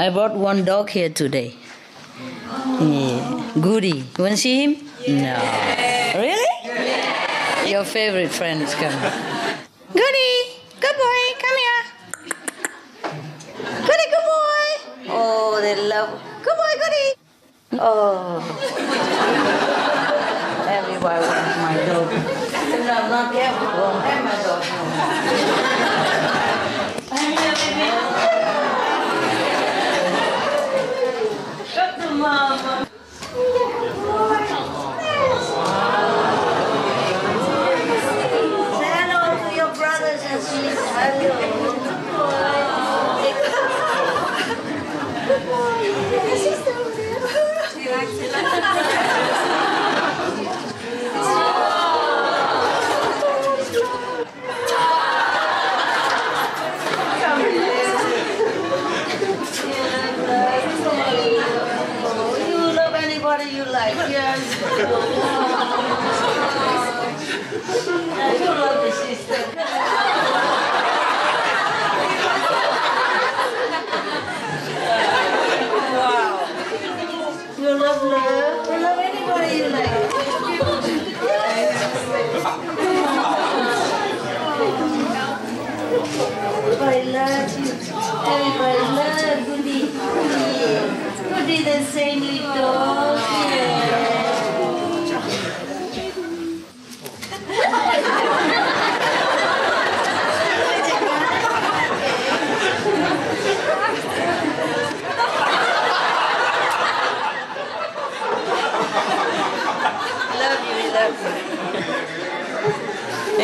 I brought one dog here today. Yeah. Goody. You want to see him? Yeah. No. Really? Yeah. Your favorite friend is coming. Goody! Good boy! Come here! Goody, good boy! Oh, they love... Good boy, Goody! Oh. Everybody wants my dog. No, I'm not careful. I have my dog. Shut the mama. You're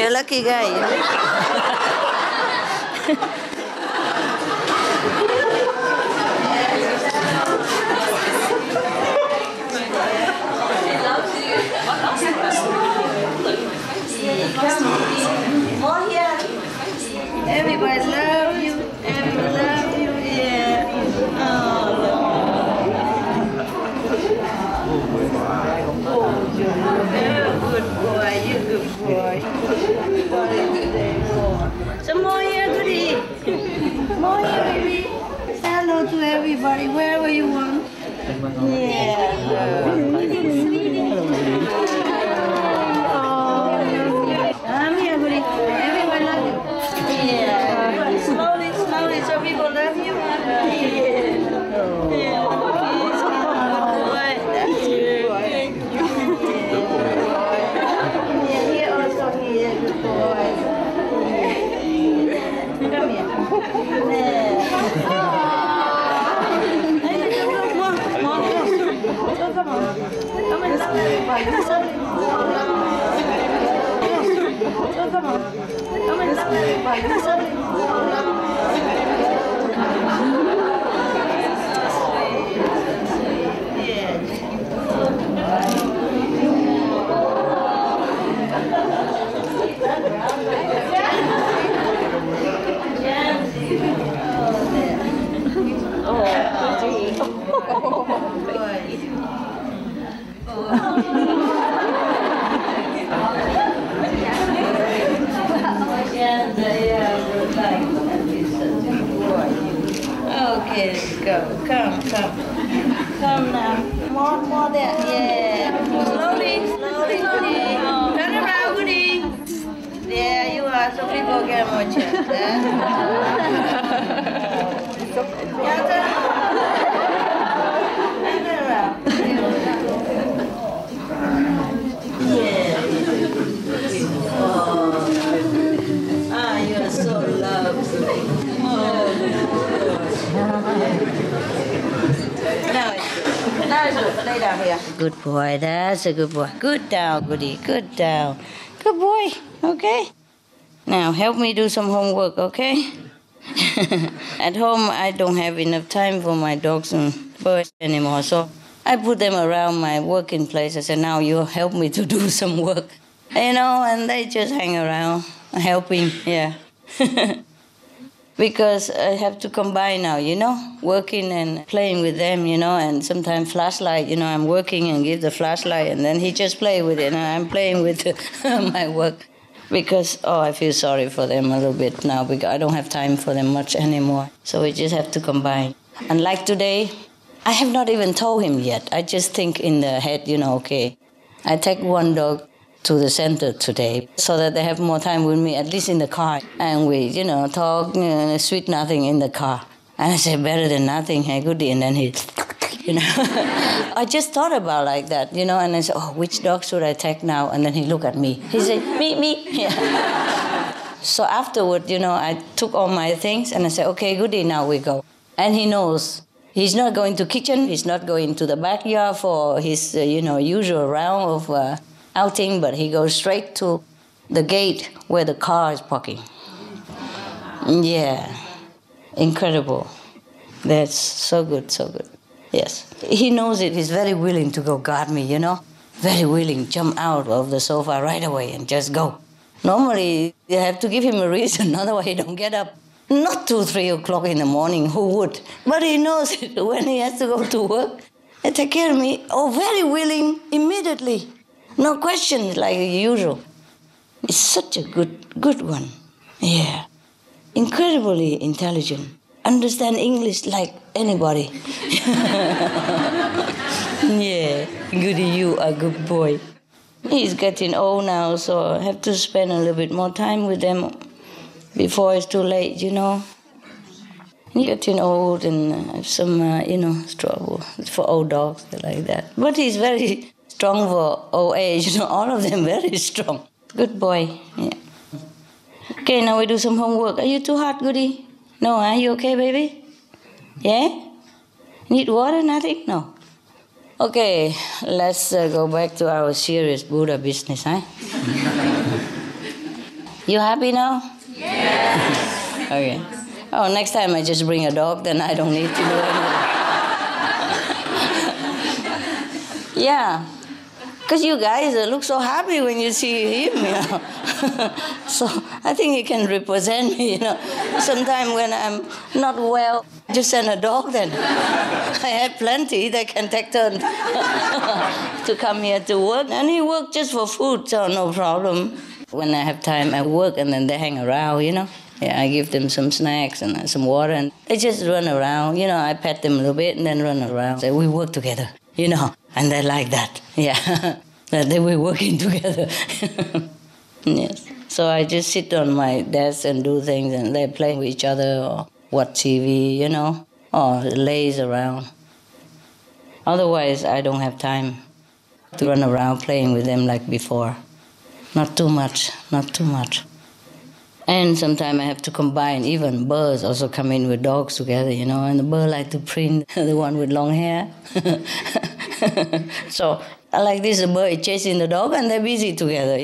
a lucky guy. All here. Everybody love you. Everybody love you. Yeah. Oh, you're good boy. So more here, goody. More here, baby. Say hello to everybody, wherever you want. Yeah. I'm here, goody. Everybody love you. Yeah. Slowly, slowly, so people love you. Yeah. Yeah. Good boy, that's a good boy. Good Tao, Goody, good Tao. Good boy, okay? Now help me do some homework, okay? At home, I don't have enough time for my dogs and birds anymore, so I put them around my working place. I said, now you help me to do some work. You know, and they just hang around, helping, yeah. Because I have to combine now, you know, working and playing with them, you know, and sometimes flashlight, you know, I'm working and give the flashlight and then he just play with it and I'm playing with my work because, oh, I feel sorry for them a little bit now because I don't have time for them much anymore. So we just have to combine. And like today, I have not even told him yet. I just think in the head, you know, okay, I take one dog to the center today so that they have more time with me, at least in the car. And we, you know, talk, you know, sweet nothing in the car. And I say, better than nothing, hey, Goody. And then he, you know. I just thought about like that, you know, and I said, oh, which dog should I take now? And then he looked at me. He said, me. Yeah. So afterward, you know, I took all my things and I said, okay, Goody, now we go. And he knows. He's not going to kitchen. He's not going to the backyard for his, you know, usual round of outing, but he goes straight to the gate where the car is parking. Yeah, incredible. That's so good, so good. Yes, he knows it. He's very willing to go guard me, you know, very willing, jump out of the sofa right away and just go. Normally, you have to give him a reason, otherwise he don't get up. Not 2, 3 o'clock in the morning, who would? But he knows it when he has to go to work and take care of me. Oh, very willing, immediately. No questions like usual. It's such a good one. Yeah. Incredibly intelligent. Understand English like anybody. Yeah. Goody, you are a good boy. He's getting old now, so I have to spend a little bit more time with them before it's too late, you know. He's getting old and I have some, you know, trouble for old dogs like that. But he's very strong for old age, you know, all of them very strong. Good boy, yeah. Okay, now we do some homework. Are you too hot, Goody? No, are you okay, baby? Yeah? Need water, nothing? No. Okay, let's go back to our serious Buddha business, huh? You happy now? Yes! Okay. Oh, next time I just bring a dog, then I don't need to do anything. Yeah. Because you guys look so happy when you see him, you know. So I think he can represent me, you know. Sometimes when I'm not well, just send a dog then. I had plenty that can take turns to come here to work. And he worked just for food, so no problem. When I have time, I work and then they hang around, you know. Yeah, I give them some snacks and some water and they just run around. You know, I pet them a little bit and then run around. So we work together, you know. And they like that, yeah. That they were working together. Yes. So I just sit on my desk and do things, and they play with each other or watch TV, you know, or lays around. Otherwise, I don't have time to run around playing with them like before. Not too much, not too much. And sometimes I have to combine, even birds also come in with dogs together, you know, and the bird like to print, the one with long hair. So, like this, the bird is chasing the dog and they're busy together.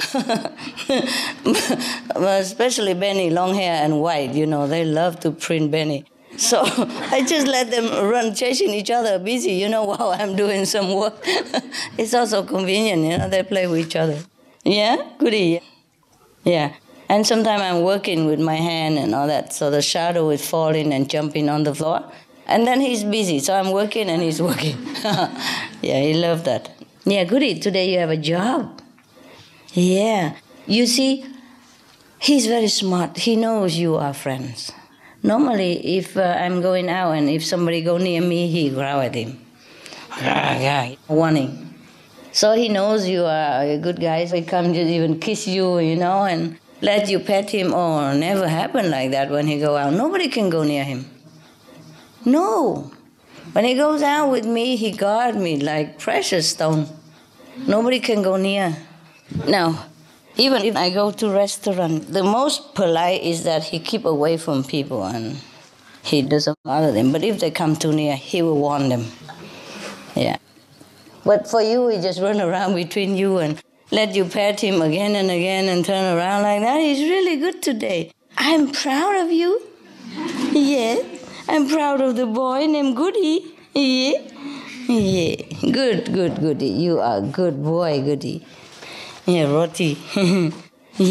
Especially Benny, long hair and white, you know, they love to print Benny. So I just let them run chasing each other busy, you know, while I'm doing some work. It's also convenient, you know, they play with each other. Yeah, Goody. Yeah. And sometimes I'm working with my hand and all that, so the shadow is falling and jumping on the floor. And then he's busy, so I'm working and he's working. Yeah, he loved that. Yeah, Goody, today you have a job. Yeah. You see, he's very smart. He knows you are friends. Normally, if I'm going out and if somebody go near me, he growl at him. Yeah, warning. So he knows you are a good guy, so he comes to even kiss you, you know, and let you pet him. Oh, never happen like that when he go out. Nobody can go near him. No. When he goes out with me, he guards me like precious stone. Nobody can go near. Now, even if I go to restaurant, the most polite is that he keep away from people and he doesn't bother them. But if they come too near, he will warn them. Yeah. But for you, he just run around between you and let you pet him again and again and turn around like that. He's really good today. I'm proud of you. Yeah. I'm proud of the boy named Goody. Yeah. Yeah. Good, Goody. You are a good boy, Goody. Yeah, Roti. Yeah,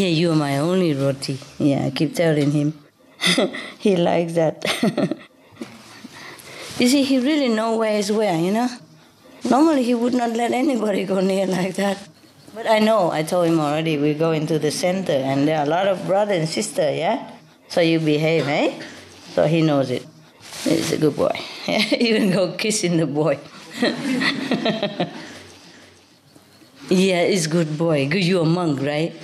you are my only Roti. Yeah, I keep telling him. He likes that. You see, he really knows where is where, you know. Normally, he would not let anybody go near like that. But I know, I told him already, we go into the center and there are a lot of brother and sister, yeah? So you behave, eh? So he knows it. He's a good boy. Even go kissing the boy. Yeah, he's a good boy. You're a monk, right?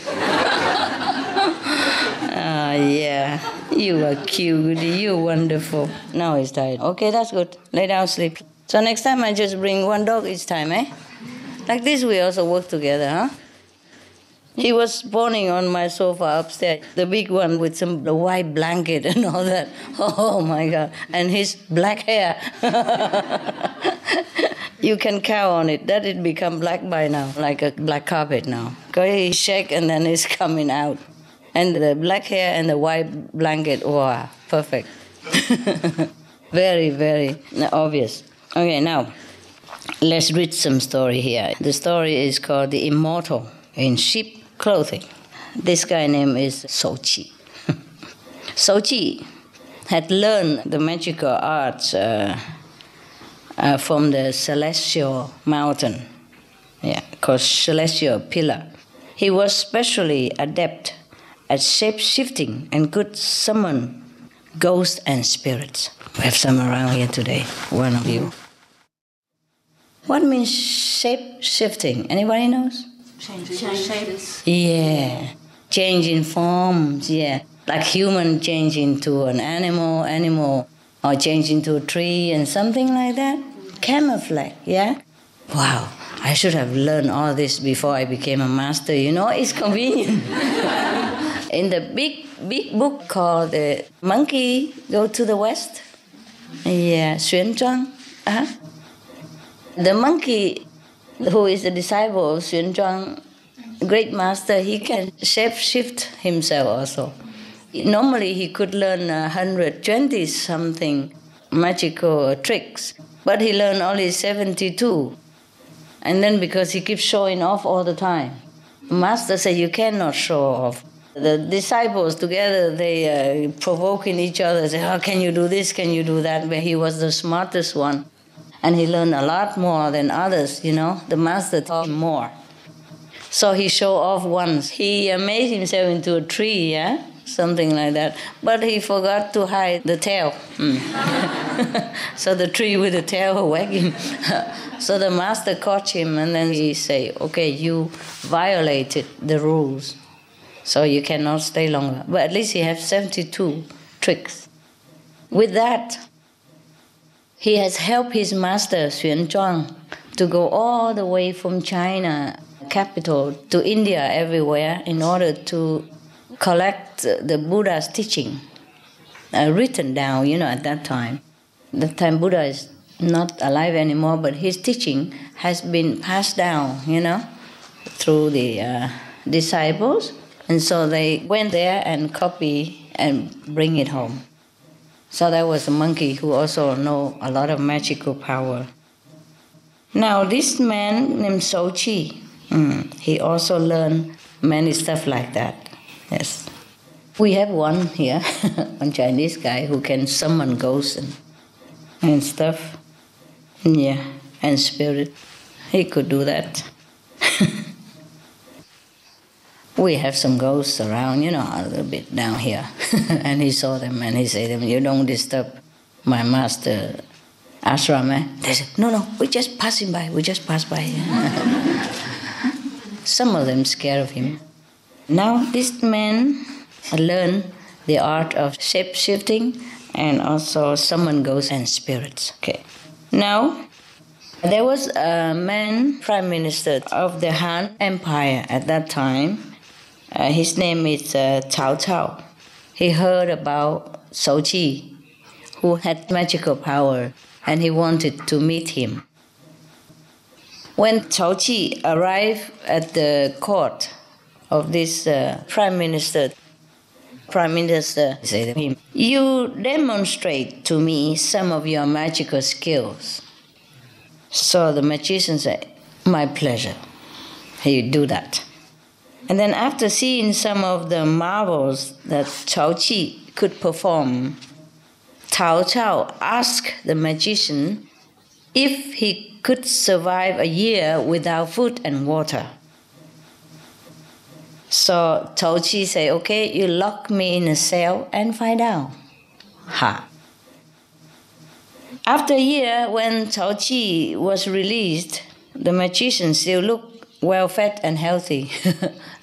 Yeah. You are cute, Goody. You're wonderful. Now he's tired. Okay, that's good. Lay down, sleep. So next time I just bring one dog each time, eh? Like this, we also work together, huh? He was spawning on my sofa upstairs, the big one with some white blanket and all that. Oh, my God. And his black hair. You can cow on it. That it become black by now, like a black carpet now. Because he shake and then it's coming out. And the black hair and the white blanket, wow, perfect. Very, very obvious. Okay, now, let's read some story here. The story is called The Immortal in Sheep Clothing. This guy name is Sochi. Sochi had learned the magical arts from the Celestial Mountain, called Celestial Pillar. He was specially adept at shape-shifting and could summon ghosts and spirits. We have some around here today, one of you. What means shape-shifting? Anybody knows? Changing shapes. Yeah. Changing forms, yeah. Like human changing to an animal, or changing to a tree and something like that. Camouflage, yeah? Wow, I should have learned all this before I became a master, you know? It's convenient. In the big book called The Monkey Go to the West. Yeah, Xuanzang. The monkey, who is the disciple of Xuanzang, great master, he can shape-shift himself also. Normally he could learn 120-something magical tricks, but he learned only 72. And then because he keeps showing off all the time. Master said, you cannot show off. The disciples together, they provoking each other, say, oh, can you do this, can you do that? But he was the smartest one. And he learned a lot more than others, you know. The master taught him more. So he showed off once. He made himself into a tree, yeah? Something like that. But he forgot to hide the tail. So the tree with the tail whacked him. So the master caught him and then he said, okay, you violated the rules. So you cannot stay longer. But at least he has 72 tricks. With that, he has helped his master, Xuanzang, to go all the way from China, capital, to India, everywhere, in order to collect the Buddha's teaching, written down, you know, at that time. That time Buddha is not alive anymore, but his teaching has been passed down, you know, through the disciples. And so they went there and copy and bring it home. So that was a monkey who also know a lot of magical power. Now this man named Zhou Qi, he also learned many stuff like that. Yes, we have one here, one Chinese guy who can summon ghosts and stuff. Yeah, and spirit, he could do that. We have some ghosts around, you know, a little bit down here. And he saw them and he said, you don't disturb my master ashram, eh? They said, no, we're just passing by, Some of them scared of him. Now this man learned the art of shape-shifting and also summon ghosts and spirits. Okay. Now, there was a man, prime minister of the Han Empire at that time. His name is Cao Cao. He heard about Zhou Qi, who had magical power, and he wanted to meet him. When Zhou Qi arrived at the court of this prime minister said to him, "You demonstrate to me some of your magical skills." So the magician said, "My pleasure." He do that. And then after seeing some of the marvels that Cao Qi could perform, Tao Chao asked the magician if he could survive a year without food and water. So Cao Qi said, okay, you lock me in a cell and find out. After a year, when Tao Chi was released, the magician still looked well-fed and healthy,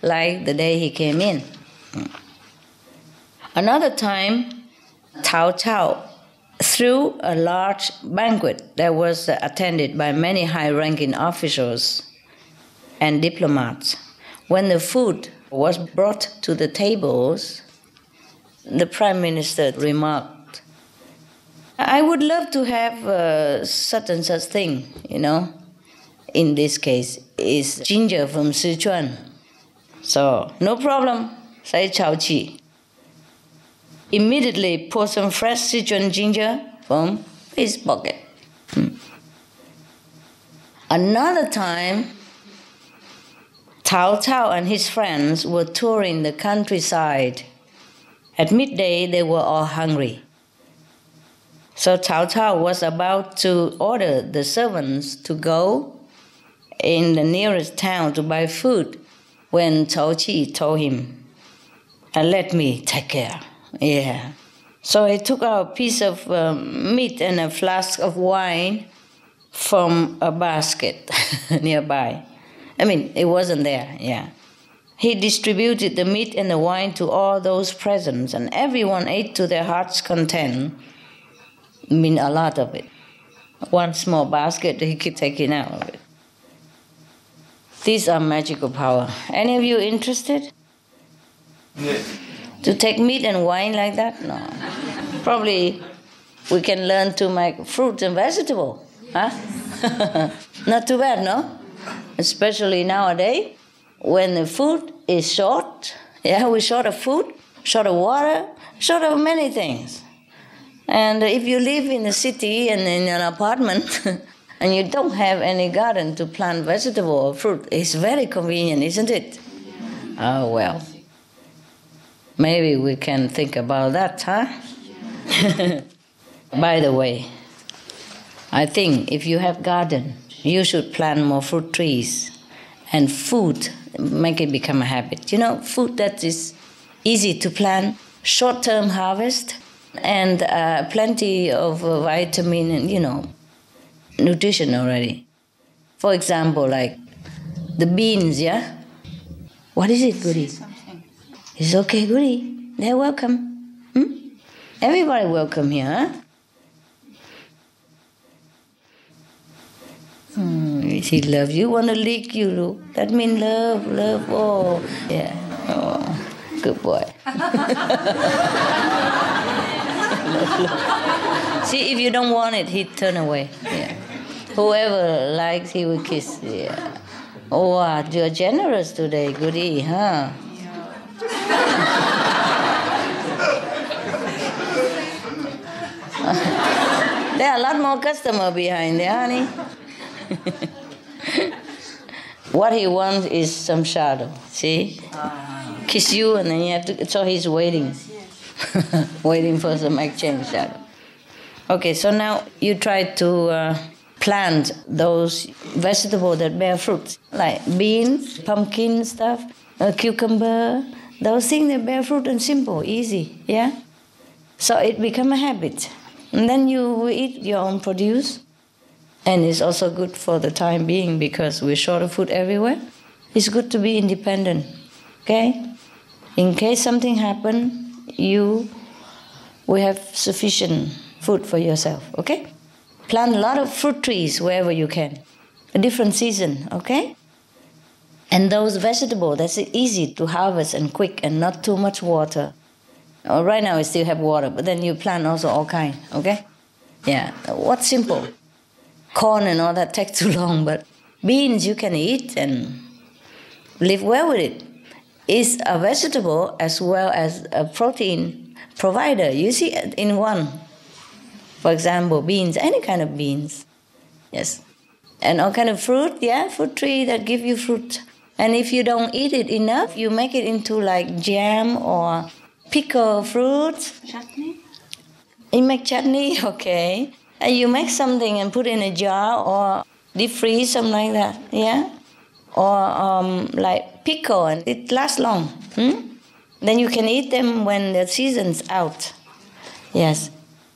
like the day he came in. Another time, Cao Cao threw a large banquet that was attended by many high-ranking officials and diplomats. When the food was brought to the tables, the Prime Minister remarked, "I would love to have such and such thing, you know." In this case, it's ginger from Sichuan. So, "No problem," said Cao Qi. Immediately pulled some fresh Sichuan ginger from his pocket. Another time, Cao Cao and his friends were touring the countryside. At midday, they were all hungry. So Cao Cao was about to order the servants to go in the nearest town to buy food when Cao Qi told him, "Let me take care." Yeah. So he took out a piece of meat and a flask of wine from a basket nearby. I mean, it wasn't there, yeah. He distributed the meat and the wine to all those present, and everyone ate to their heart's content. I mean, a lot of it. One small basket, he kept taking out of it. These are magical power. Any of you interested? Yes. To take meat and wine like that? No. Probably we can learn to make fruit and vegetable. Yes. Huh? Not too bad, no? Especially nowadays, when the food is short. Yeah, we're short of food, short of water, short of many things. And if you live in a city and in an apartment and you don't have any garden to plant vegetable or fruit, it's very convenient, isn't it? Oh, well. Maybe we can think about that, huh? By the way, I think if you have garden, you should plant more fruit trees and food, make it become a habit. You know, food that is easy to plant, short-term harvest, and plenty of vitamin and, you know, nutrition already. For example, like the beans, yeah? What is it, Goody? It's okay, Goody. They're welcome. Hmm? Everybody welcome here, huh? He loves you. Want to lick you, look. That means love, love. Oh, yeah. Oh, good boy. See, if you don't want it, he turn away. Yeah. Whoever likes, he will kiss. Yeah. Oh, wow, you're generous today, Goody, huh? There are a lot more customers behind there, honey. What he wants is some shadow, see? Kiss you and then you have to... So he's waiting. Waiting for some exchange shadow. Okay, so now you try to plant those vegetables that bear fruits, like beans, pumpkin stuff, cucumber, those things that bear fruit and simple, easy, yeah? So it becomes a habit. And then you eat your own produce. And it's also good for the time being because we're short of food everywhere. It's good to be independent, okay? In case something happens, you will have sufficient food for yourself, okay? Plant a lot of fruit trees wherever you can. A different season, okay? And those vegetables, that's easy to harvest and quick and not too much water. Right now we still have water, but then you plant also all kinds, okay? Yeah, what's simple? Corn and all that takes too long, but beans you can eat and live well with it. It's a vegetable as well as a protein provider. You see it in one. For example, beans, any kind of beans. Yes. And all kind of fruit, yeah, fruit tree that give you fruit. And if you don't eat it enough, you make it into like jam or pickle fruits. Chutney? You make chutney, okay. And you make something and put it in a jar or deep freeze, something like that, yeah? Or like pickle, and it lasts long. Hmm? Then you can eat them when the season's out. Yes.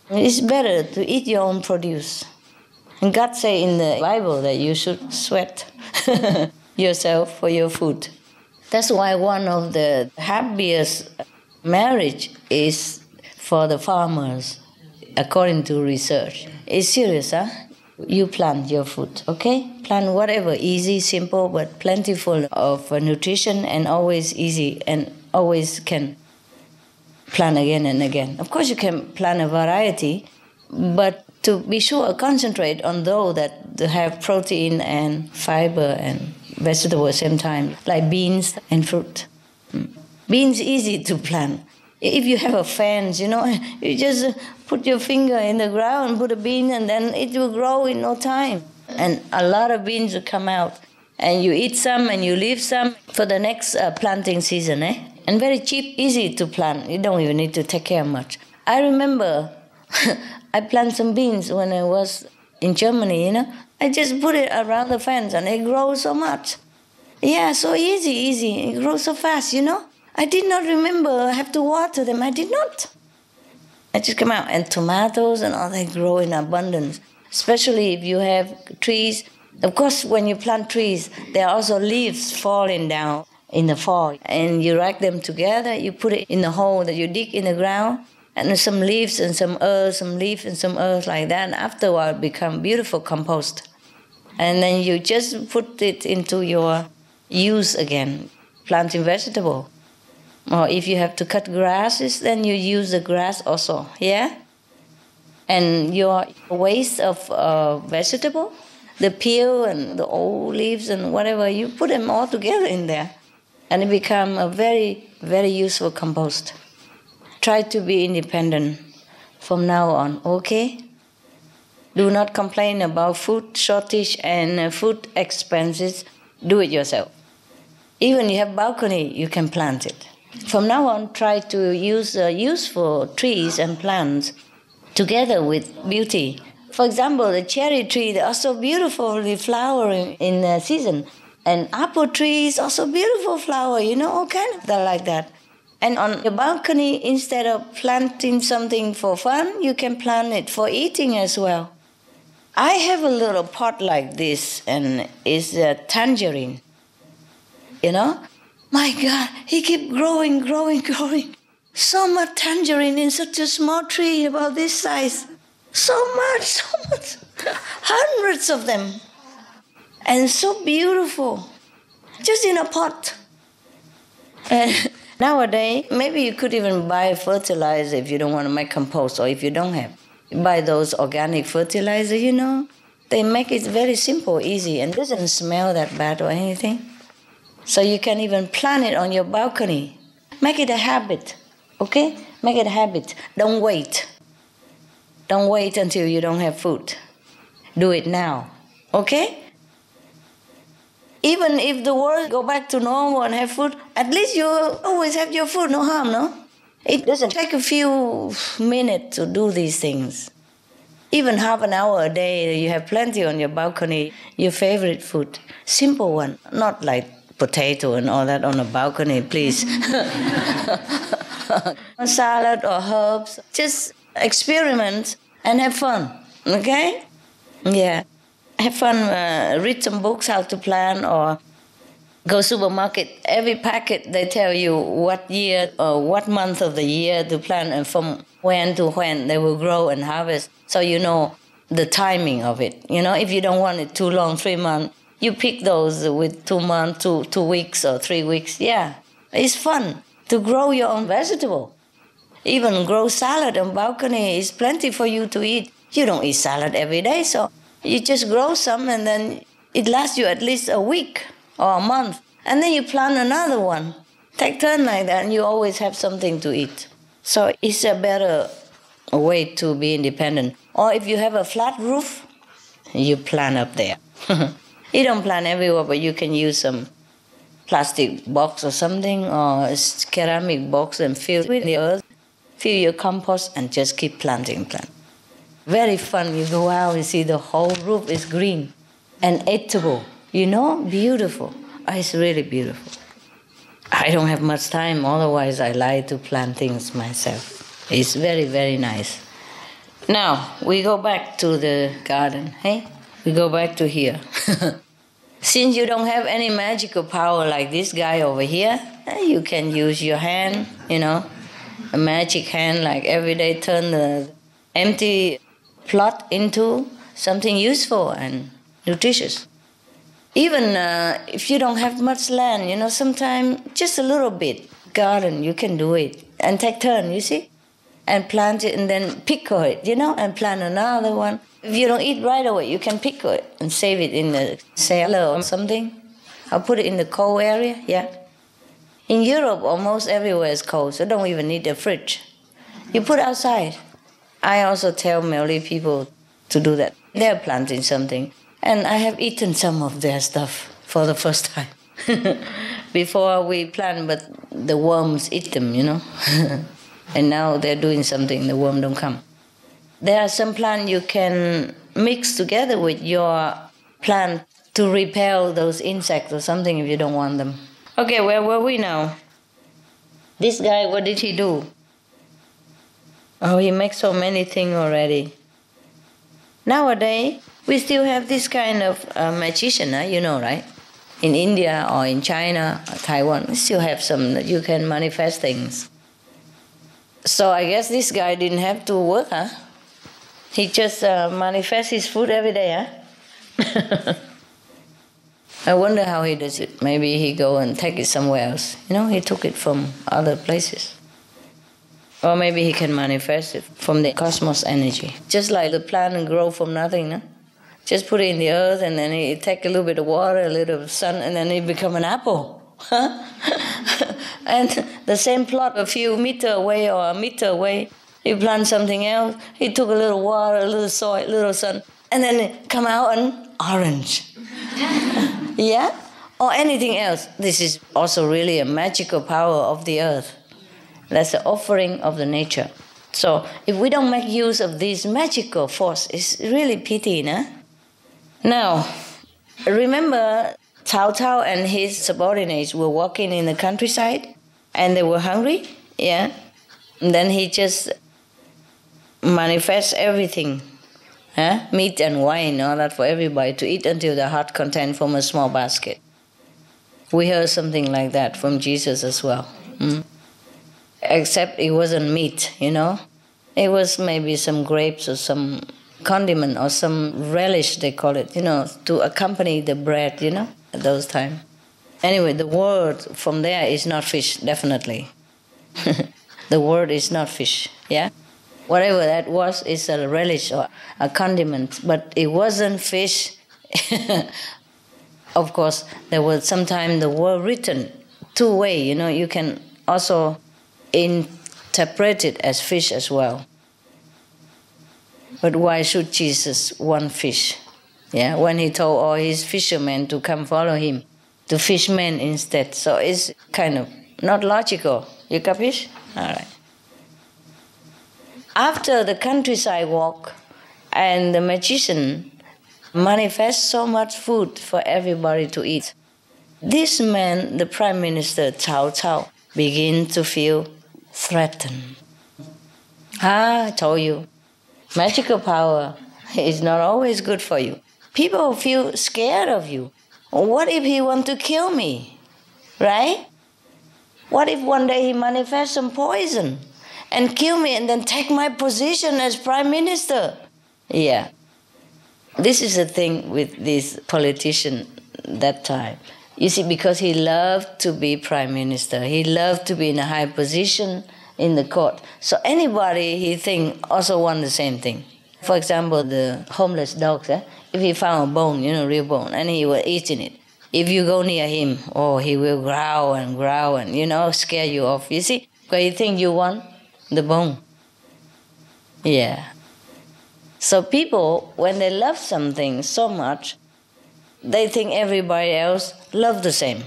It's better to eat your own produce. And God say in the Bible that you should sweat yourself for your food. That's why one of the happiest marriage is for the farmers, according to research. It's serious, huh? You plant your food, okay? Plant whatever, easy, simple, but plentiful of nutrition and always easy and always can plant again and again. Of course you can plant a variety, but to be sure, concentrate on those that have protein and fiber and vegetables at the same time, like beans and fruit. Beans easy to plant. If you have a fence, you know, you just put your finger in the ground, put a bean, and then it will grow in no time. And a lot of beans will come out. And you eat some and you leave some for the next planting season, eh? And very cheap, easy to plant. You don't even need to take care much. I remember I planted some beans when I was in Germany, you know. I just put it around the fence and it grows so much. Yeah, so easy, easy. It grows so fast, you know. I did not remember I have to water them. I did not. I just come out. And tomatoes and all that grow in abundance, especially if you have trees. Of course, when you plant trees, there are also leaves falling down in the fall. And you rack them together. You put it in the hole that you dig in the ground. And some leaves and some earth, like that. And after a while, it becomes beautiful compost. And then you just put it into your use again, planting vegetable. Or if you have to cut grasses, then you use the grass also, yeah? And your waste of vegetable, the peel and the old leaves and whatever, you put them all together in there. And it becomes a very, very useful compost. Try to be independent from now on, okay? Do not complain about food shortage and food expenses. Do it yourself. Even you have balcony, you can plant it. From now on, try to use useful trees and plants together with beauty. For example, the cherry tree, they are so beautifully flowering in the season. And apple trees, also beautiful flower, you know, all kind of that like that. And on your balcony, instead of planting something for fun, you can plant it for eating as well. I have a little pot like this, and it's a tangerine, you know. My God, he kept growing, growing. So much tangerine in such a small tree about this size. So much. Hundreds of them. And so beautiful. Just in a pot. And nowadays, maybe you could even buy fertilizer if you don't want to make compost or if you don't have. You buy those organic fertilizer, you know. They make it very simple, easy, and doesn't smell that bad or anything. So you can even plant it on your balcony. Make it a habit, okay? Make it a habit. Don't wait. Don't wait until you don't have food. Do it now, okay? Even if the world go back to normal and have food, at least you always have your food, no harm, no? It doesn't take a few minutes to do these things. Even half an hour a day, you have plenty on your balcony, your favorite food. Simple one, not like potato and all that on a balcony, please. Salad or herbs. Just experiment and have fun, okay? Yeah. Have fun, read some books how to plant or go supermarket. Every packet they tell you what year or what month of the year to plant and from when to when they will grow and harvest. So you know the timing of it. You know, if you don't want it too long, 3 months, you pick those with 2 months, two weeks or 3 weeks. Yeah, it's fun to grow your own vegetable. Even grow salad on balcony is plenty for you to eat. You don't eat salad every day, so you just grow some and then it lasts you at least a week or a month. And then you plant another one. Take turn like that and you always have something to eat. So it's a better way to be independent. Or if you have a flat roof, you plant up there. You don't plant everywhere, but you can use some plastic box or something, or a ceramic box and fill with the earth. Fill your compost and just keep planting. Very fun. You go out and see the whole roof is green and edible. You know, beautiful. It's really beautiful. I don't have much time, otherwise I like to plant things myself. It's very, very nice. Now, we go back to the garden, hey? We go back to here. Since you don't have any magical power like this guy over here, you can use your hand, you know, a magic hand, like every day turn the empty plot into something useful and nutritious. Even if you don't have much land, you know, sometimes just a little bit garden, you can do it. And take turn, you see? And plant it and then pickle it, you know, and plant another one. If you don't eat right away, you can pickle it and save it in the cellar or something. Or put it in the cold area, yeah. In Europe, almost everywhere is cold, so don't even need a fridge. You put outside. I also tell Maori people to do that. They're planting something. And I have eaten some of their stuff for the first time. Before we plant, but the worms eat them, you know. And now they're doing something, the worm don't come. There are some plants you can mix together with your plant to repel those insects or something if you don't want them. Okay, where were we now? This guy, what did he do? Oh, he makes so many things already. Nowadays, we still have this kind of magician, you know, right? In India or in China or Taiwan, we still have some that you can manifest things. So I guess this guy didn't have to work, huh? He just manifests his food every day, huh? I wonder how he does it. Maybe he go and take it somewhere else. You know, he took it from other places. Or maybe he can manifest it from the cosmos energy. Just like the plant grow from nothing, no? Just put it in the earth and then it take a little bit of water, a little bit of sun, and then it become an apple. Huh? And the same plot a few meters away or a meter away, he plant something else, he took a little water, a little soil, a little sun, and then it come out an orange. Yeah? Or anything else. This is also really a magical power of the earth. That's the offering of the nature. So if we don't make use of this magical force, it's really pity, nah? Now, remember Cao Cao and his subordinates were walking in the countryside and they were hungry, yeah? And then he just manifests everything, huh? Meat and wine, all that for everybody to eat until the heart content from a small basket. We heard something like that from Jesus as well. Mm? Except it wasn't meat, you know? It was maybe some grapes or some condiment or some relish, they call it, you know, to accompany the bread, you know? At those times. Anyway, the word from there is not fish, definitely. The word is not fish, yeah? Whatever that was, it's a relish or a condiment, but it wasn't fish. Of course, there was sometimes the word written two ways, you know, you can also interpret it as fish as well. But why should Jesus want fish? Yeah, when he told all his fishermen to come follow him, to fish men instead. So it's kind of not logical. You capish? All right. After the countryside walk, and the magician manifests so much food for everybody to eat, this man, the Prime Minister Cao Cao, begins to feel threatened. Ah, I told you, magical power is not always good for you. People feel scared of you. What if he wants to kill me, right? What if one day he manifests some poison and kill me and then take my position as prime minister? Yeah. This is the thing with this politician that time. You see, because he loved to be prime minister. He loved to be in a high position in the court. So anybody he think also want the same thing. For example, the homeless dogs, if he found a bone, you know, real bone, and he was eating it. If you go near him, oh, he will growl and, you know, scare you off. You see, because you think you want the bone. Yeah. So people, when they love something so much, they think everybody else love the same.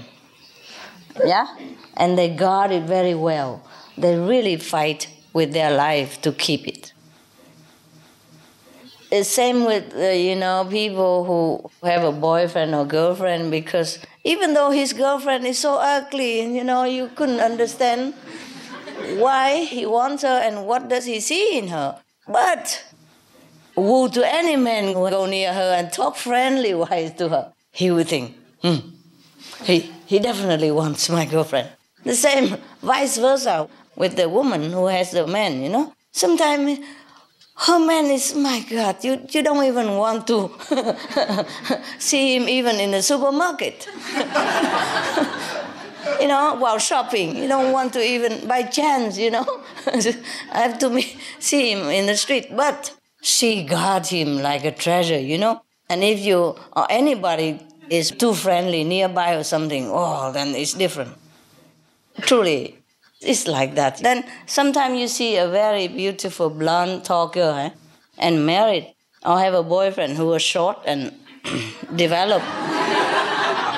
Yeah? And they guard it very well. They really fight with their life to keep it. It's same with, you know, people who have a boyfriend or girlfriend, because even though his girlfriend is so ugly, and, you know, you couldn't understand why he wants her and what does he see in her. But woo to any man, would go near her and talk friendly wise to her, he would think, he definitely wants my girlfriend. The same vice versa with the woman who has the man, you know. Sometimes her man is, my God, you don't even want to see him even in the supermarket. You know, while shopping. You don't want to even, by chance, you know. I have to see him in the street. But she guards him like a treasure, you know. And if you or anybody is too friendly nearby or something, oh, then it's different. Truly, it's like that. Then sometimes you see a very beautiful blonde tall girl and married or have a boyfriend who was short and developed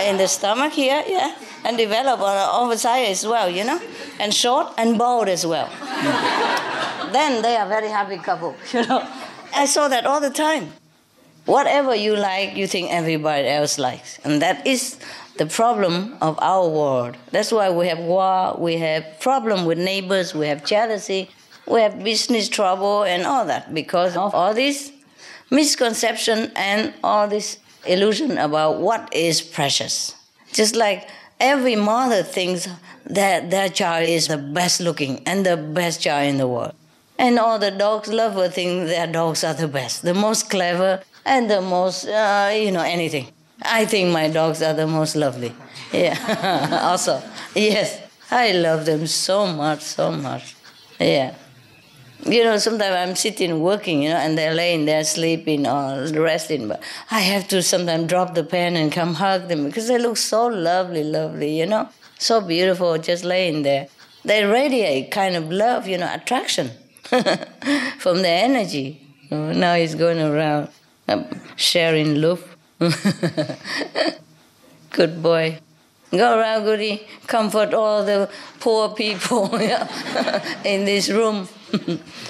in the stomach here, yeah, and developed on the overside as well, you know, and short and bald as well. Then they are very happy couple, you know. I saw that all the time. Whatever you like, you think everybody else likes. And that is the problem of our world. That's why we have war, we have problem with neighbors, we have jealousy, we have business trouble and all that because of all this misconception and all this illusion about what is precious. Just like every mother thinks that their child is the best looking and the best child in the world. And all the dogs lover think their dogs are the best, the most clever, and the most, you know, anything. I think my dogs are the most lovely. Yeah, also. Yes, I love them so much, so much. Yeah. You know, sometimes I'm sitting working, you know, and they're laying there sleeping or resting, but I have to sometimes drop the pen and come hug them because they look so lovely, lovely, you know, so beautiful just laying there. They radiate kind of love, you know, attraction from their energy. Now he's going around. Sharing love. Good boy. Go around, Goody. Comfort all the poor people in this room.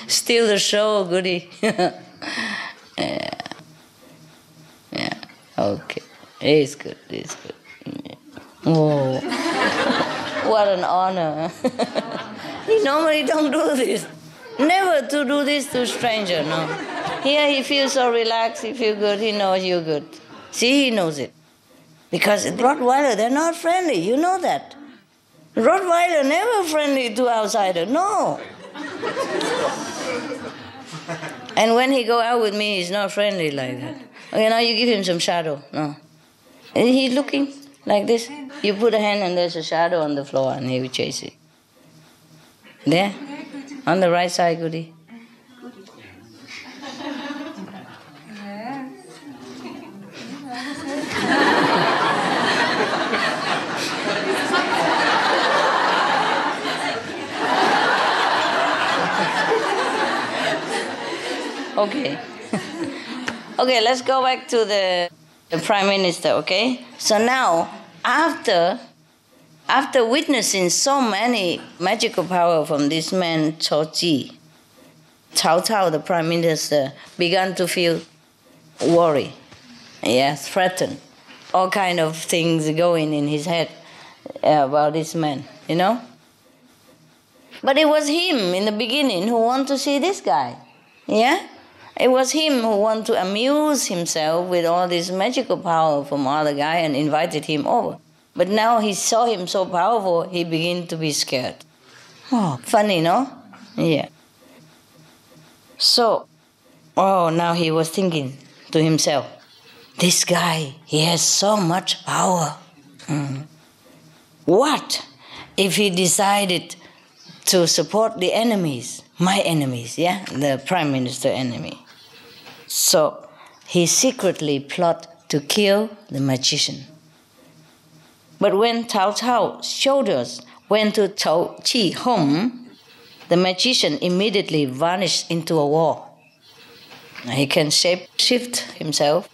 Steal the show, Goody. Yeah. Yeah. Okay. It's good. It's good. Yeah. Oh. What an honor. He normally don't do this. Never to do this to a stranger, no. Here he feels so relaxed, he feels good, he knows you're good. See, he knows it. Because Rottweiler, they're not friendly, you know that. Rottweiler never friendly to outsider, no. And when he go out with me, he's not friendly like that. Okay, now you give him some shadow, no. And he's looking like this. You put a hand and there's a shadow on the floor and he will chase it. There. On the right side, Goody. Okay. Okay, let's go back to the Prime Minister, okay? So now, after witnessing so many magical power from this man, Cao Qi, Cao Cao, the Prime Minister, began to feel worry, threatened, all kind of things going in his head about this man, you know? But it was him in the beginning who wanted to see this guy, yeah? It was him who wanted to amuse himself with all this magical power from other guy and invited him over. But now he saw him so powerful, he began to be scared. Oh, funny, no? Yeah. So, oh, now he was thinking to himself, this guy, he has so much power. What if he decided to support the enemies, my enemies, yeah? The Prime Minister enemy. So, he secretly plotted to kill the magician. But when Cao Cao's soldiers went to Zhou Qi home, the magician immediately vanished into a wall. He can shape-shift himself,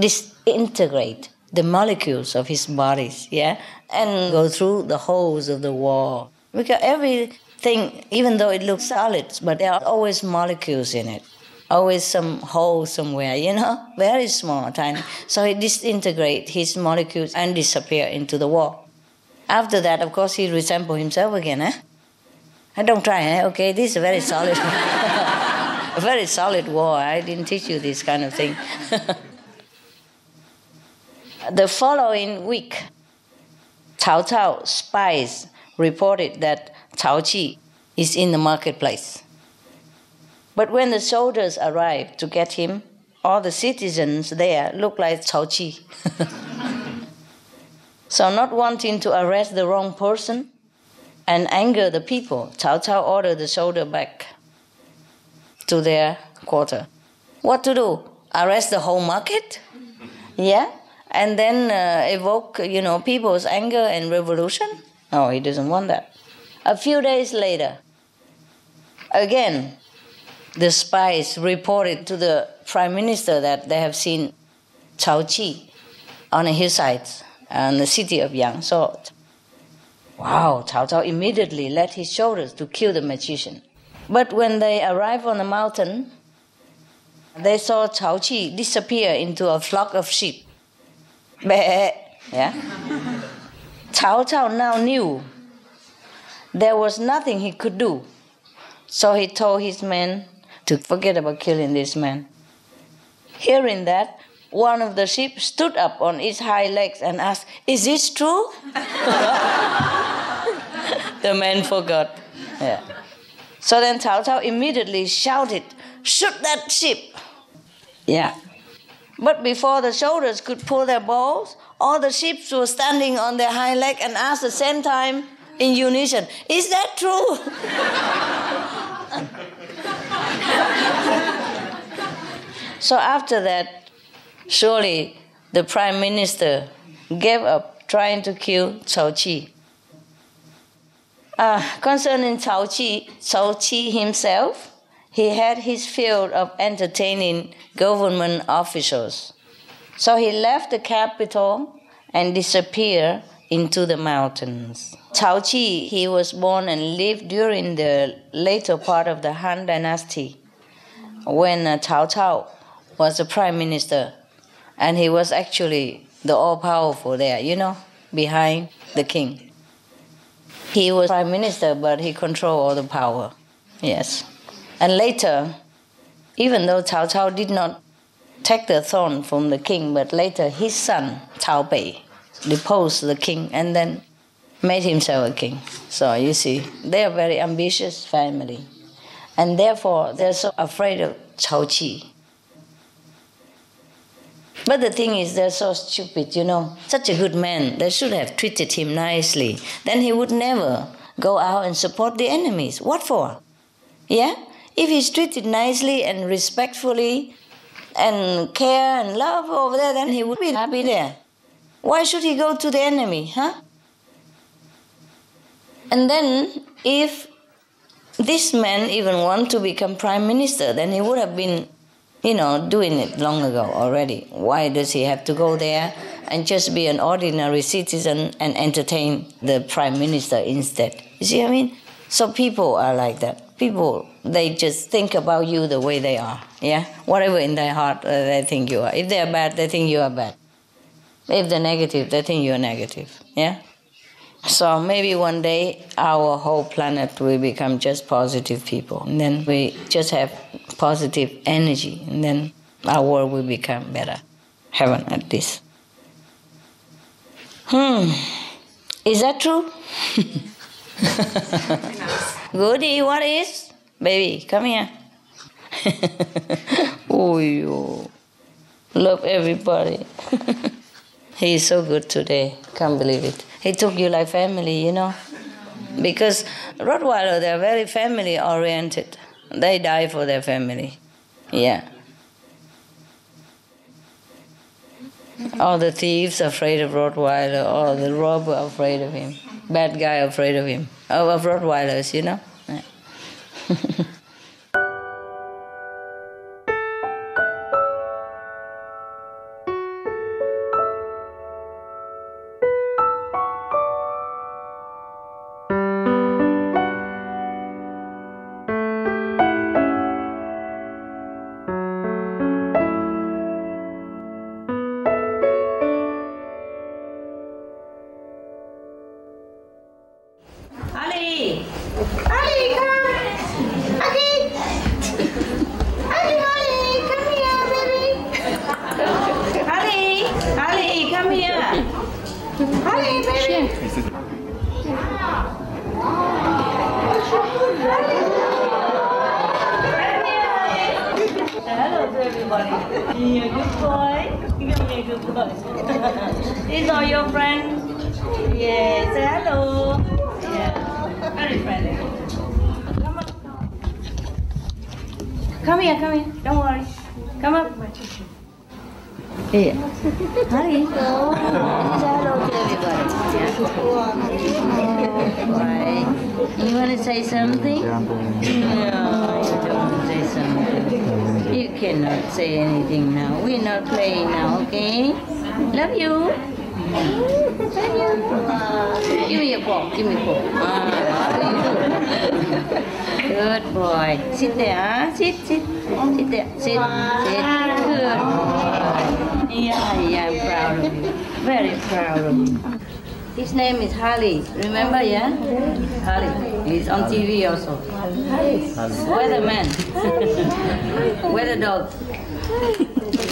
disintegrate the molecules of his bodies, yeah, and go through the holes of the wall. Because everything, even though it looks solid, but there are always molecules in it, always some hole somewhere, you know, very small, tiny. So he disintegrates his molecules and disappear into the wall. After that, of course, he resembles himself again, I don't try, okay? This is very solid. A very solid war. I didn't teach you this kind of thing. The following week, Cao Cao spies reported that Cao Qi is in the marketplace. But when the soldiers arrived to get him, all the citizens there looked like Cao Qi. So not wanting to arrest the wrong person and anger the people, Cao Cao ordered the soldier back to their quarter. What to do? Arrest the whole market? Yeah? And then evoke, you know, people's anger and revolution? No, he doesn't want that. A few days later, again, the spies reported to the Prime Minister that they have seen Cao Qi on a hillside in the city of Yang. So, wow, Cao Cao immediately let his soldiers to kill the magician. But when they arrived on the mountain, they saw Cao Qi disappear into a flock of sheep. Yeah. Cao Cao now knew there was nothing he could do. So he told his men to forget about killing this man. Hearing that, one of the sheep stood up on its high legs and asked, "Is this true?" The man forgot. Yeah. So then Cao Cao immediately shouted, "Shoot that sheep!" Yeah. But before the soldiers could pull their bows, all the sheep were standing on their hind leg and asked at the same time in unison, "Is that true?" So after that, surely the Prime Minister gave up trying to kill Zhou Qi. Concerning Zhou Qi himself, he had his field of entertaining government officials. So he left the capital and disappeared into the mountains. Cao Qi, he was born and lived during the later part of the Han Dynasty, when Cao Cao was the Prime Minister. And he was actually the all-powerful there, you know, behind the king. He was Prime Minister, but he controlled all the power. Yes. And later, even though Cao Cao did not take the throne from the king, but later his son, Cao Bei, deposed the king and then made himself a king. So you see, they are a very ambitious family. And therefore, they're so afraid of Cao Qi. But the thing is, they're so stupid, you know. Such a good man, they should have treated him nicely. Then he would never go out and support the enemies. What for? Yeah? If he's treated nicely and respectfully and care and love over there, then he would be happy there. Why should he go to the enemy, huh? And then if this man even wanted to become Prime Minister, then he would have been, you know, doing it long ago already. Why does he have to go there and just be an ordinary citizen and entertain the Prime Minister instead? You see what I mean? So people are like that. People, they just think about you the way they are, yeah? Whatever in their heart they think you are. If they are bad, they think you are bad. If they're negative, they think you are negative, yeah? So maybe one day our whole planet will become just positive people. And then we just have positive energy. And then our world will become better. Heaven at least. Is that true? Goody, what is? Baby, come here. Oh, you love everybody. He is so good today. Can't believe it. He took you like family, you know. Because Rottweiler, they're very family-oriented. They die for their family. Yeah. All the thieves are afraid of Rottweiler. All the robbers are afraid of him. Bad guy afraid of him. Of Rottweilers, you know? Yeah. Harley, come! Harley! places. Hello to everybody. You're a good boy. You're gonna be a good boy. These are your friends. Yes, say hello. Yeah. Very friendly. Come on. Come here. Don't worry. Come up. Yeah. Hi. Hello. Hello to everybody. Yeah. Right. You want to say something? No, you don't want to say something. You cannot say anything now. We're not playing now, okay? Love you. Give me a ball. Good boy. Sit there, huh? Sit there. Good boy. Yeah, I'm proud of you. Very proud of you. His name is Harley. Remember, yeah? Harley. He's on TV also. Weatherman. Weather dog.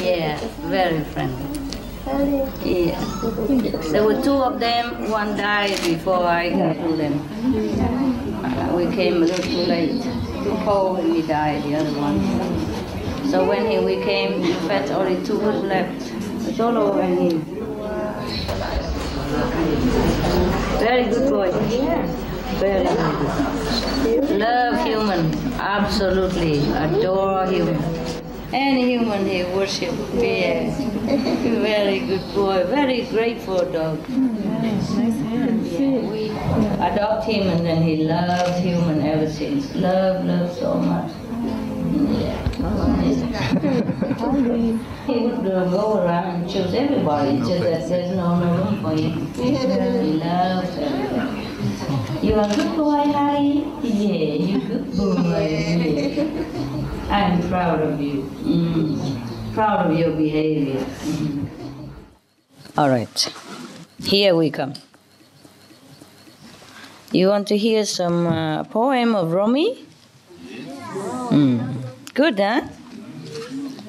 Yeah, very friendly. Yeah. There were two of them. One died before I got to them. We came a little too late. Too cold and he died, the other one. So when we came, in fact, only two was left. It's all over him. Very good boy. Very good. Love human. Absolutely. Adore human. Any human he worships, yeah. Very good boy, very grateful dog. Yeah, we adopt him and then he loves human ever since. Love so much. Yeah. He would go around and choose everybody, just that there's no room for him. He loves everybody. You are good boy, Harry. Yeah, you good boy. Yeah. I'm proud of you. Proud of your behavior. All right, here we come. You want to hear some poem of Rumi? Good, huh?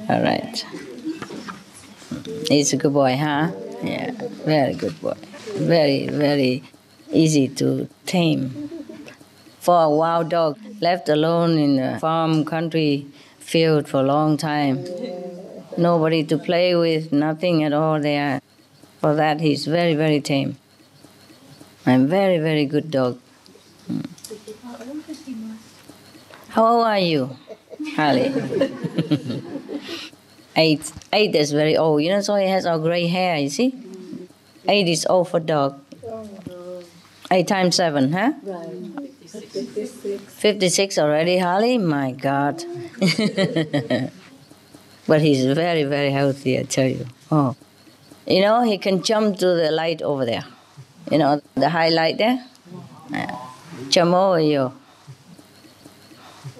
All right. He's a good boy, huh? Yeah, very good boy. Very easy to tame. For a wild dog, left alone in a farm country field for a long time. Nobody to play with, nothing at all there. For that, he's very tame. And very good dog. How old are you, Harley? 8. 8 is very old. You know, so he has all gray hair, you see? 8 is old for dog. 8 times 7, huh? Right. 56 already, Harley? My God. But he's very healthy, I tell you. Oh. You know, he can jump to the light over there. You know, the high light there? Yeah. Jump over you.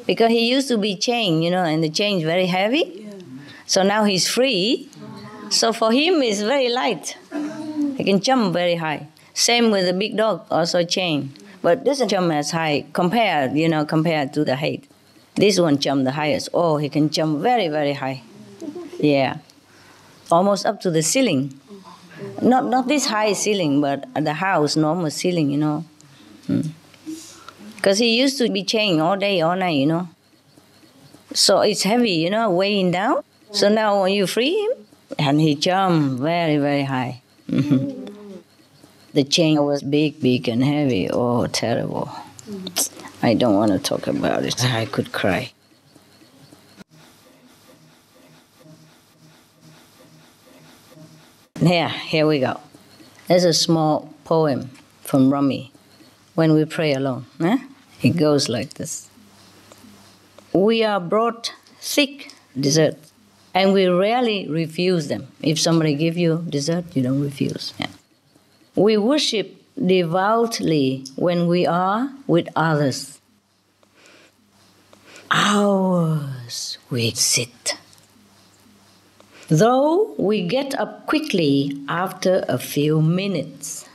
Because he used to be chained, you know, and the chain is very heavy. Yeah. So now he's free. So for him, it's very light. He can jump very high. Same with the big dog, also chain, but doesn't jump as high compared to the height. This one jumped the highest. Oh, he can jump very high. Yeah, almost up to the ceiling. Not this high ceiling, but the house normal ceiling, you know. Because he used to be chained all day, all night, you know. So it's heavy, you know, weighing down. So now when you free him, and he jump very high. The chain was big and heavy. Oh, terrible. I don't want to talk about it. I could cry. Yeah, here we go. There's a small poem from Rumi, When We Pray Alone. Eh? It goes like this. We are brought thick desserts, and we rarely refuse them. If somebody gives you dessert, you don't refuse. Yeah. We worship devoutly when we are with others. Hours we sit. Though we get up quickly after a few minutes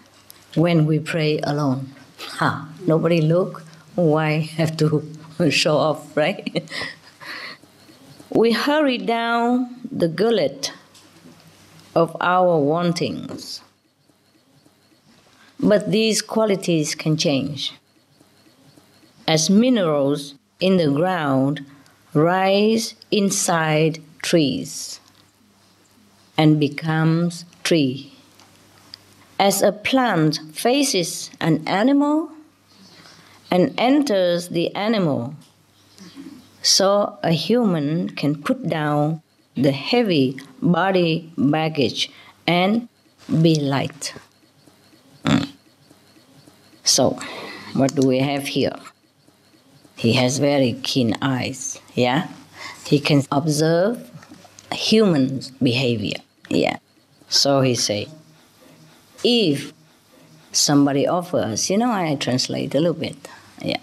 when we pray alone. Ha! Nobody look. Why have to show off, right? We hurry down the gullet of our wantings. But these qualities can change. As minerals in the ground rise inside trees and becomes tree. As a plant faces an animal and enters the animal, so a human can put down the heavy body baggage and be light. So, what do we have here? He has very keen eyes, yeah? He can observe human behavior, yeah? So he say, if somebody offers, you know, I translate a little bit, yeah?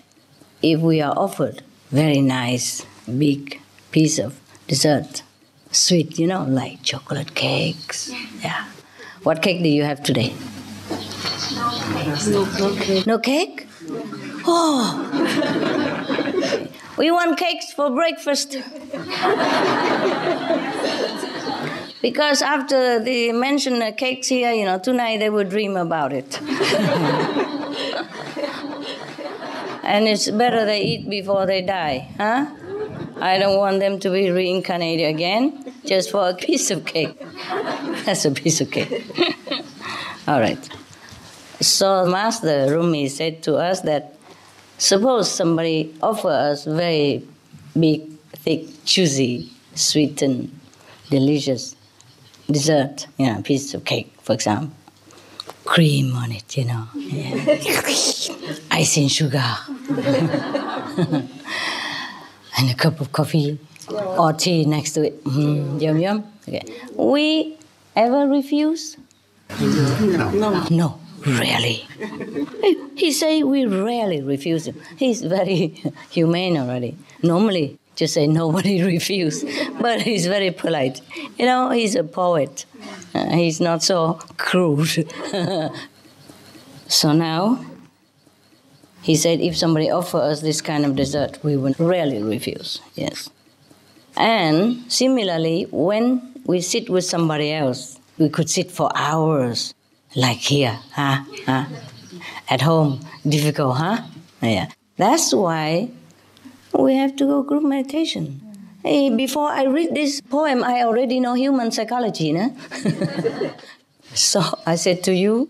If we are offered very nice, big piece of dessert, sweet, you know, like chocolate cakes, yeah? What cake do you have today? No cake? Oh, we want cakes for breakfast. Because after they mention the cakes here, you know, tonight they will dream about it. And it's better they eat before they die, huh? I don't want them to be reincarnated again just for a piece of cake. That's a piece of cake. All right. So Master Rumi said to us that suppose somebody offers us very big, thick, juicy, sweetened, delicious dessert, you know, piece of cake, for example. Cream on it, you know. Yeah. Icing sugar. And a cup of coffee or tea next to it. Yum, yum. Okay. We ever refuse? No. Rarely. He say we rarely refuse him. He's very humane already. Normally, just say nobody refuse, but he's very polite. You know, he's a poet. He's not so crude. So now, he said if somebody offers us this kind of dessert, we will rarely refuse, yes. And similarly, when we sit with somebody else, we could sit for hours. Like here, huh? At home, difficult, huh? Yeah. That's why we have to go group meditation. Hey, before I read this poem, I already know human psychology, no? So I said to you,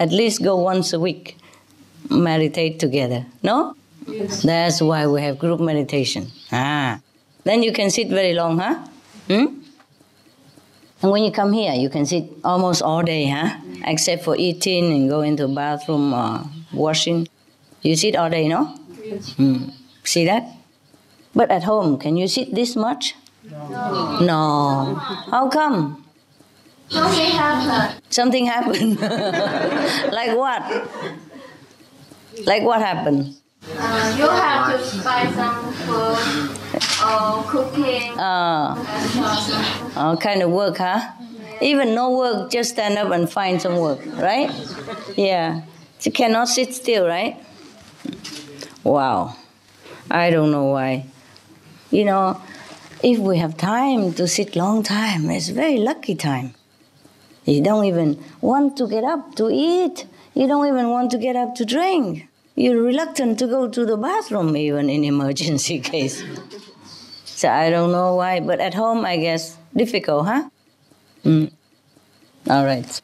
at least go once a week, meditate together, no? Yes. That's why we have group meditation. Then you can sit very long, huh? And when you come here, you can sit almost all day, huh? Except for eating and going to the bathroom or washing. You sit all day, no? Yes. See that? But at home, can you sit this much? No. How come? Something happened. Like what? Like what happened? You have to buy some food. Or cooking. Kind of work, huh? Even no work, just stand up and find some work, right? Yeah. You cannot sit still, right? Wow. I don't know why. You know, if we have time to sit long time, it's very lucky time. You don't even want to get up to eat. You don't even want to get up to drink. You're reluctant to go to the bathroom, even in emergency case. So I don't know why, but at home, I guess, difficult, huh? All right.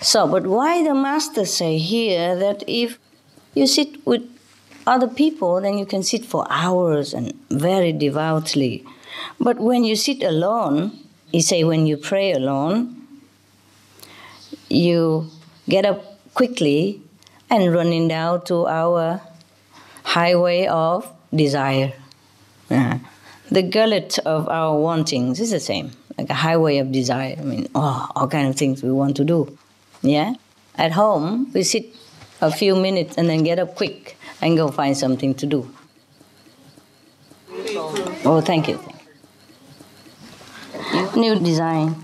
So, but why the Master say here that if you sit with other people, then you can sit for hours and very devoutly. But when you sit alone, he say when you pray alone, you get up quickly and running down to our highway of desire. The gullet of our wantings is the same, like a highway of desire. I mean, all kind of things we want to do, yeah? At home, we sit a few minutes and then get up quick and go find something to do. Oh, thank you. New design.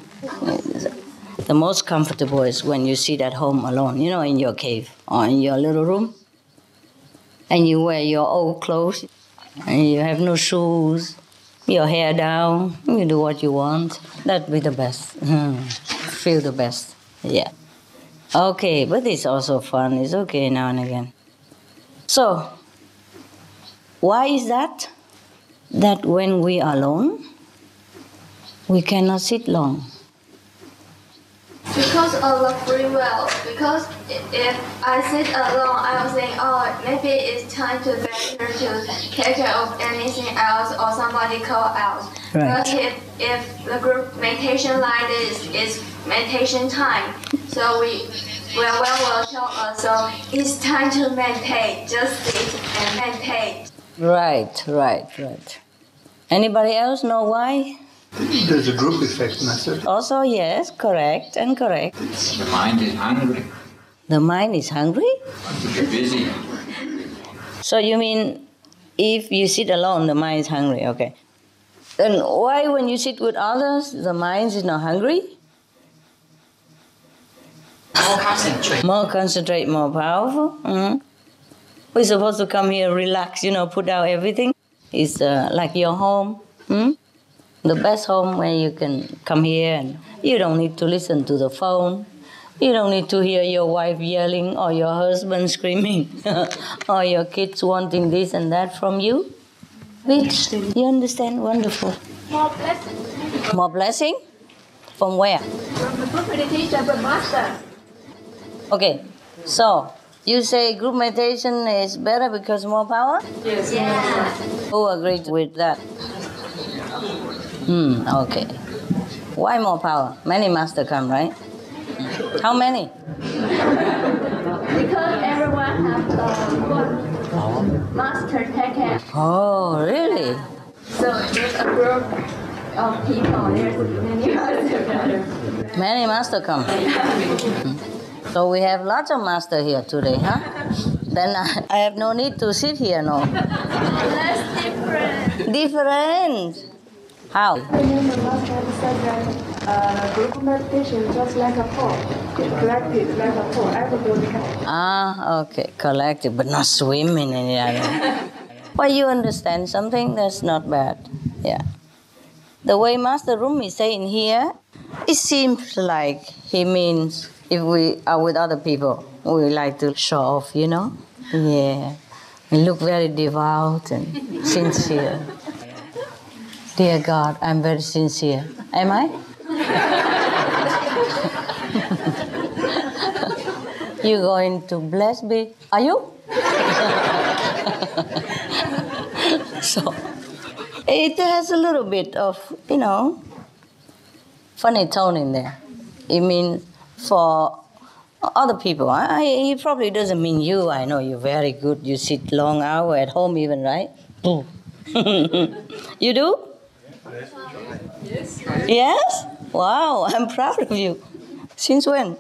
The most comfortable is when you sit at home alone, you know, in your cave or in your little room. And you wear your old clothes, and you have no shoes, your hair down, you do what you want. That'd be the best. Feel the best, yeah. Okay, but it's also fun. It's okay now and again. So, why is that? That when we are alone, we cannot sit long. Because of the free will. Because if I sit alone, I will think, oh, maybe it's time to better to catch up anything else or somebody call out. Right. But if the group meditation like this is meditation time, so will show us, so it's time to meditate, just sit and meditate. Right, right, right. Anybody else know why? There's a group effect method. Also, yes, correct and correct. The mind is hungry. The mind is hungry? You're busy. So you mean if you sit alone, the mind is hungry, okay. Then why when you sit with others, the mind is not hungry? More concentrate. More concentrate, more powerful. Mm-hmm. We're supposed to come here, relax, you know, put down everything. It's like your home. Mm? The best home where you can come here and you don't need to listen to the phone. You don't need to hear your wife yelling or your husband screaming or your kids wanting this and that from you. Which, you understand? Wonderful. More blessing. More blessing? From where? From the group meditation of the master. Okay, so you say group meditation is better because more power? Yes. Yeah. Who agreed with that? Okay. Why more power? Many masters come, right? How many? Because everyone has one master take care. Oh, really? So there's a group of people. There's many masters. Many masters come. So we have lots of masters here today, huh? Then I have no need to sit here, no. That's different. Different. How? I remember last time you said that group meditation is just like a pool. Collective, like a pool. Everybody can. Ah, okay. Collective, but not swimming in the other. Well, you understand something? That's not bad. Yeah. The way Master Rumi is saying here, it seems like he means if we are with other people, we like to show off, you know? Yeah. We look very devout and sincere. Dear God, I'm very sincere. Am I? You're going to bless me. Are you? So, it has a little bit of, you know, funny tone in there. It means for other people. He probably doesn't mean you. I know you're very good. You sit long hours at home even, right? You do? Yes. Yes? Wow, I'm proud of you. Since when?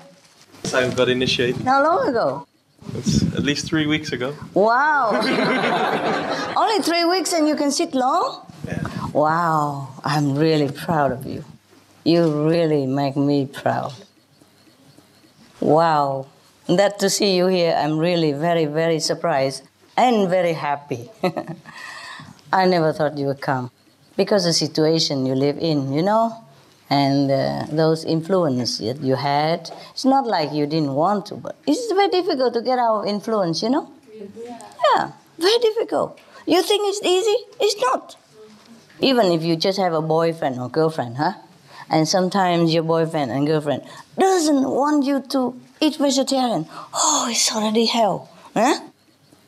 Since I got initiated. How long ago? It's at least 3 weeks ago. Wow. Only 3 weeks and you can sit long? Yeah. Wow, I'm really proud of you. You really make me proud. Wow, that to see you here, I'm really very, very surprised and very happy. I never thought you would come. Because the situation you live in, you know, and those influences that you had, it's not like you didn't want to, but it's very difficult to get out of influence, you know? Yeah, very difficult. You think it's easy? It's not. Even if you just have a boyfriend or girlfriend, huh? And sometimes your boyfriend and girlfriend doesn't want you to eat vegetarian. Oh, it's already hell, huh?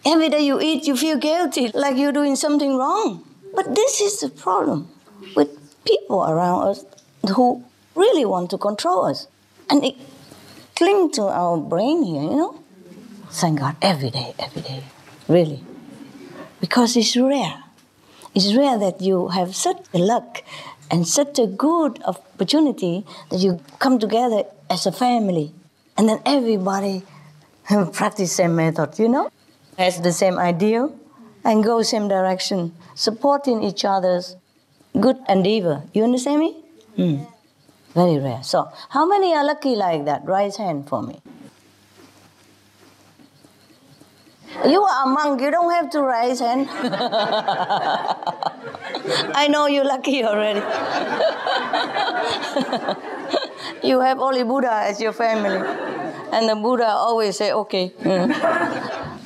Every day you eat, you feel guilty, like you're doing something wrong. But this is the problem with people around us who really want to control us. And it clings to our brain here, you know? Thank God, every day, really. Because it's rare. It's rare that you have such a luck and such a good opportunity that you come together as a family. And then everybody practice the same method, you know? Has the same ideal and go same direction, supporting each other's good endeavor. You understand me? Mm. Very rare. So, how many are lucky like that? Raise hand for me. You are a monk, you don't have to raise hand. I know you're lucky already. You have only Buddha as your family. And the Buddha always say, okay. Mm.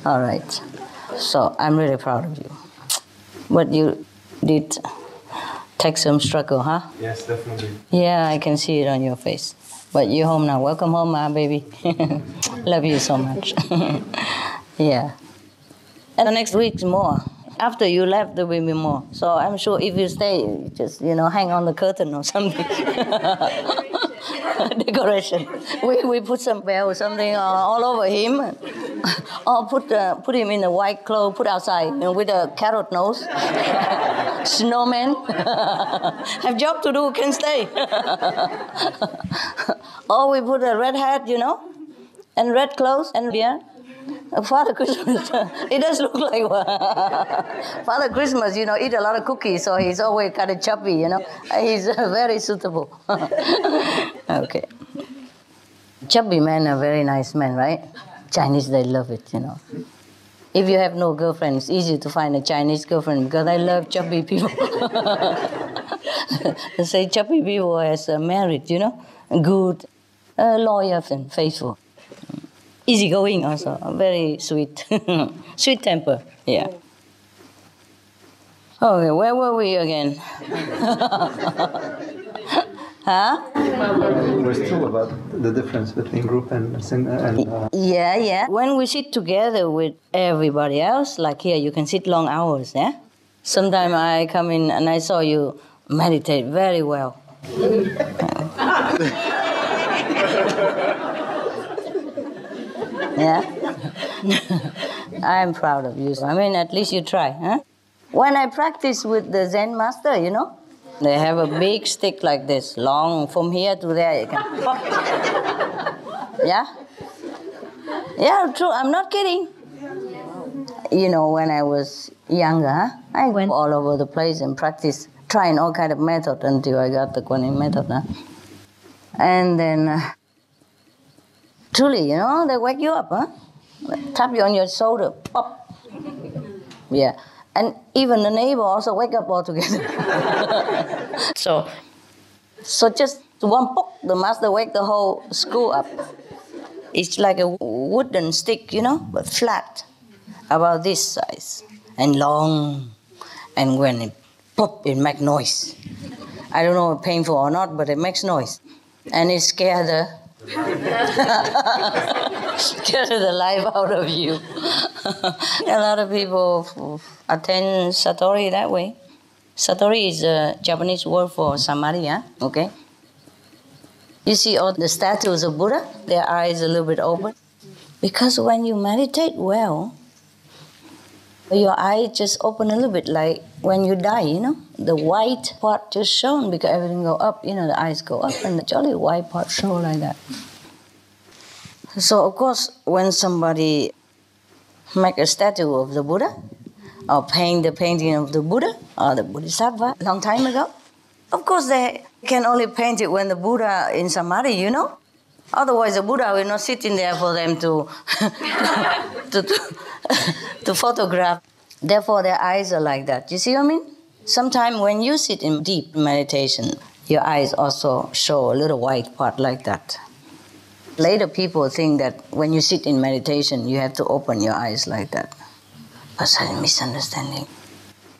All right. So I'm really proud of you. What you did takes some struggle, huh? Yes, definitely. Yeah, I can see it on your face. But you're home now. Welcome home, my baby. Love you so much. Yeah. And the next week's more. After you left, there will be more. So I'm sure if you stay, just, you know, hang on the curtain or something. Decoration. We put some bell or something all over him. Or put him in a white cloth, put outside, you know, with a carrot nose. Snowman. Have job to do, can stay. Or we put a red hat, you know, and red clothes and beer. Father Christmas, it does look like one. Father Christmas, you know, eat a lot of cookies, so he's always kind of chubby, you know. He's very suitable. Okay. Chubby men are very nice men, right? Chinese, they love it, you know. If you have no girlfriend, it's easy to find a Chinese girlfriend because I love chubby people. They say chubby people as married, you know, good, loyal and faithful. Easygoing also, very sweet, sweet temper, yeah. Okay, where were we again? Huh? We're still about the difference between group and yeah, yeah. When we sit together with everybody else, like here, you can sit long hours, yeah? Sometimes I come in and I saw you meditate very well. Yeah, I'm proud of you. I mean, at least you try, huh? When I practice with the Zen master, you know, they have a big stick like this, long, from here to there. You can... Yeah? Yeah, true, I'm not kidding. You know, when I was younger, huh? I went all over the place and practiced, trying all kind of method until I got the Kuan Yin method, huh? And then... truly, you know, they wake you up, huh? Tap you on your shoulder, pop. Yeah, and even the neighbor also wake up all together. So just one pop, the master wake the whole school up. It's like a wooden stick, you know, but flat, about this size, and long. And when it pop, it makes noise. I don't know if painful or not, but it makes noise. And it scares the... Scare the life out of you. A lot of people attend Satori that way. Satori is a Japanese word for Samadhi, huh? Okay? You see all the statues of Buddha, their eyes a little bit open. Because when you meditate well, your eyes just open a little bit like when you die, you know? The white part just shone because everything go up, you know, the eyes go up and the jolly white part shone like that. So of course, when somebody make a statue of the Buddha or paint the painting of the Buddha or the Bodhisattva a long time ago, of course they can only paint it when the Buddha in Samadhi, you know? Otherwise the Buddha will not sit in there for them to, to photograph. Therefore their eyes are like that. You see what I mean? Sometimes when you sit in deep meditation, your eyes also show a little white part like that. Later people think that when you sit in meditation, you have to open your eyes like that. That's a misunderstanding.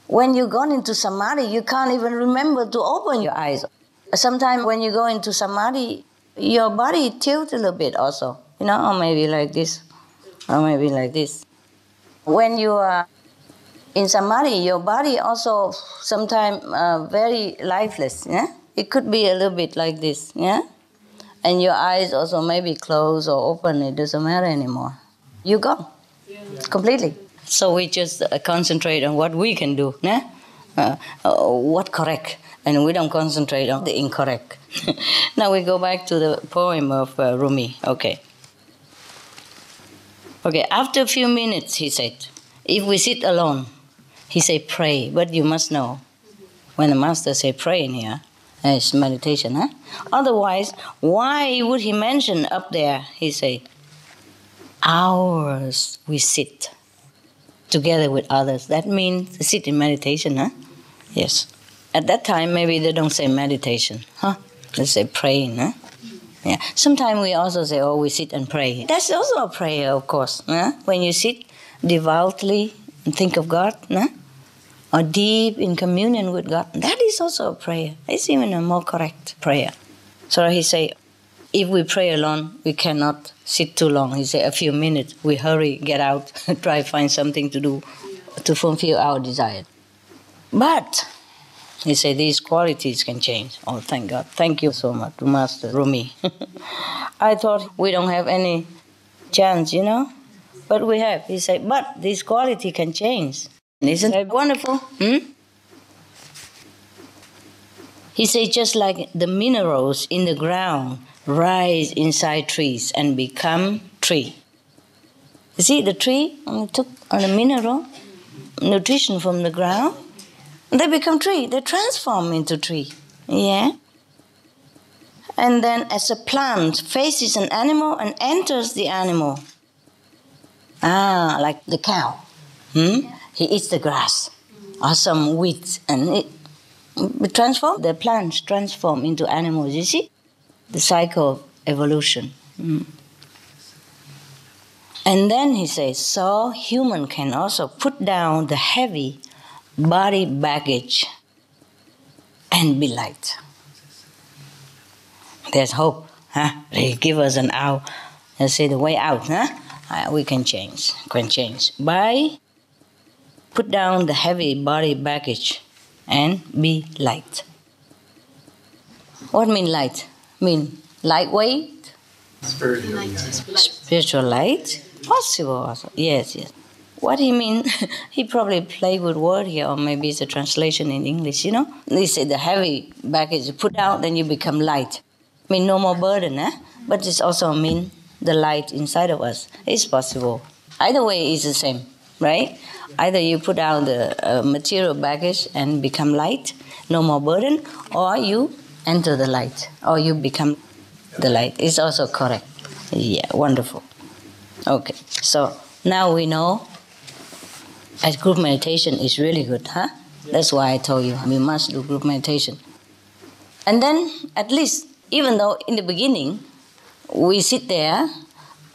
When you gone into Samadhi, you can't even remember to open your eyes. Sometimes when you go into Samadhi, your body tilts a little bit also, you know, or maybe like this, or maybe like this. When you are... in Samadhi, your body also sometimes very lifeless, yeah? It could be a little bit like this, yeah? And your eyes also maybe closed or open, it doesn't matter anymore. You're gone, yeah. Completely. So we just concentrate on what we can do, yeah? What correct, and we don't concentrate on the incorrect. Now we go back to the poem of Rumi, okay. Okay, after a few minutes, he said, if we sit alone, he say pray, but you must know. When the master say pray in here, it's meditation, huh? Otherwise, why would he mention up there? He say, hours we sit together with others. That means sit in meditation, huh? Yes. At that time, maybe they don't say meditation, huh? They say praying, huh? Yeah. Sometimes we also say, oh, we sit and pray. That's also a prayer, of course. Yeah? When you sit devoutly and think of God, yeah? Or deep in communion with God, that is also a prayer. It's even a more correct prayer. So he say, if we pray alone, we cannot sit too long. He say, a few minutes, we hurry, get out, try find something to do to fulfill our desire. But he said, these qualities can change. Oh, thank God. Thank you so much, Master Rumi. I thought we don't have any chance, you know? But we have. He said, but this quality can change. Isn't that wonderful? Hmm? He said, just like the minerals in the ground rise inside trees and become tree. You see, the tree only took on the mineral, nutrition from the ground. They become tree. They transform into tree. Yeah. And then as a plant faces an animal and enters the animal. Ah, like the cow. Hmm? He eats the grass or some weeds and it transforms. The plants transform into animals. You see? The cycle of evolution. Hmm. And then he says, so human can also put down the heavy body baggage and be light. There's hope, huh? They give us an hour. They say the way out, huh? We can change. By put down the heavy body baggage and be light. What mean light? Mean lightweight? Spiritual light? Possible also. Yes, yes. What he mean, he probably played with word here, or maybe it's a translation in English, you know? They say the heavy baggage you put out, then you become light. I mean, no more burden, eh? But it's also mean the light inside of us. It's possible. Either way, it's the same, right? Either you put out the material baggage and become light, no more burden, or you enter the light, or you become the light. It's also correct. Yeah, wonderful. Okay, so now we know as group meditation is really good, huh? That's why I told you we must do group meditation. And then, at least, even though in the beginning we sit there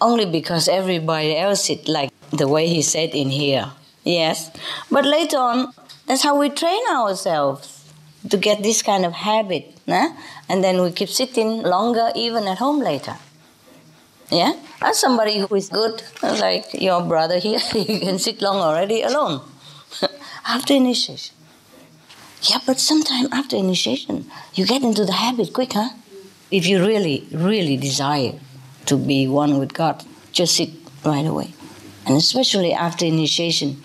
only because everybody else sit, like the way he said in here. Yes. But later on, that's how we train ourselves to get this kind of habit, huh? And then we keep sitting longer even at home later. Yeah, as somebody who is good, like your brother here, you can sit long already alone after initiation. Yeah, but sometimes after initiation, you get into the habit quick, huh? If you really, really desire to be one with God, just sit right away. And especially after initiation,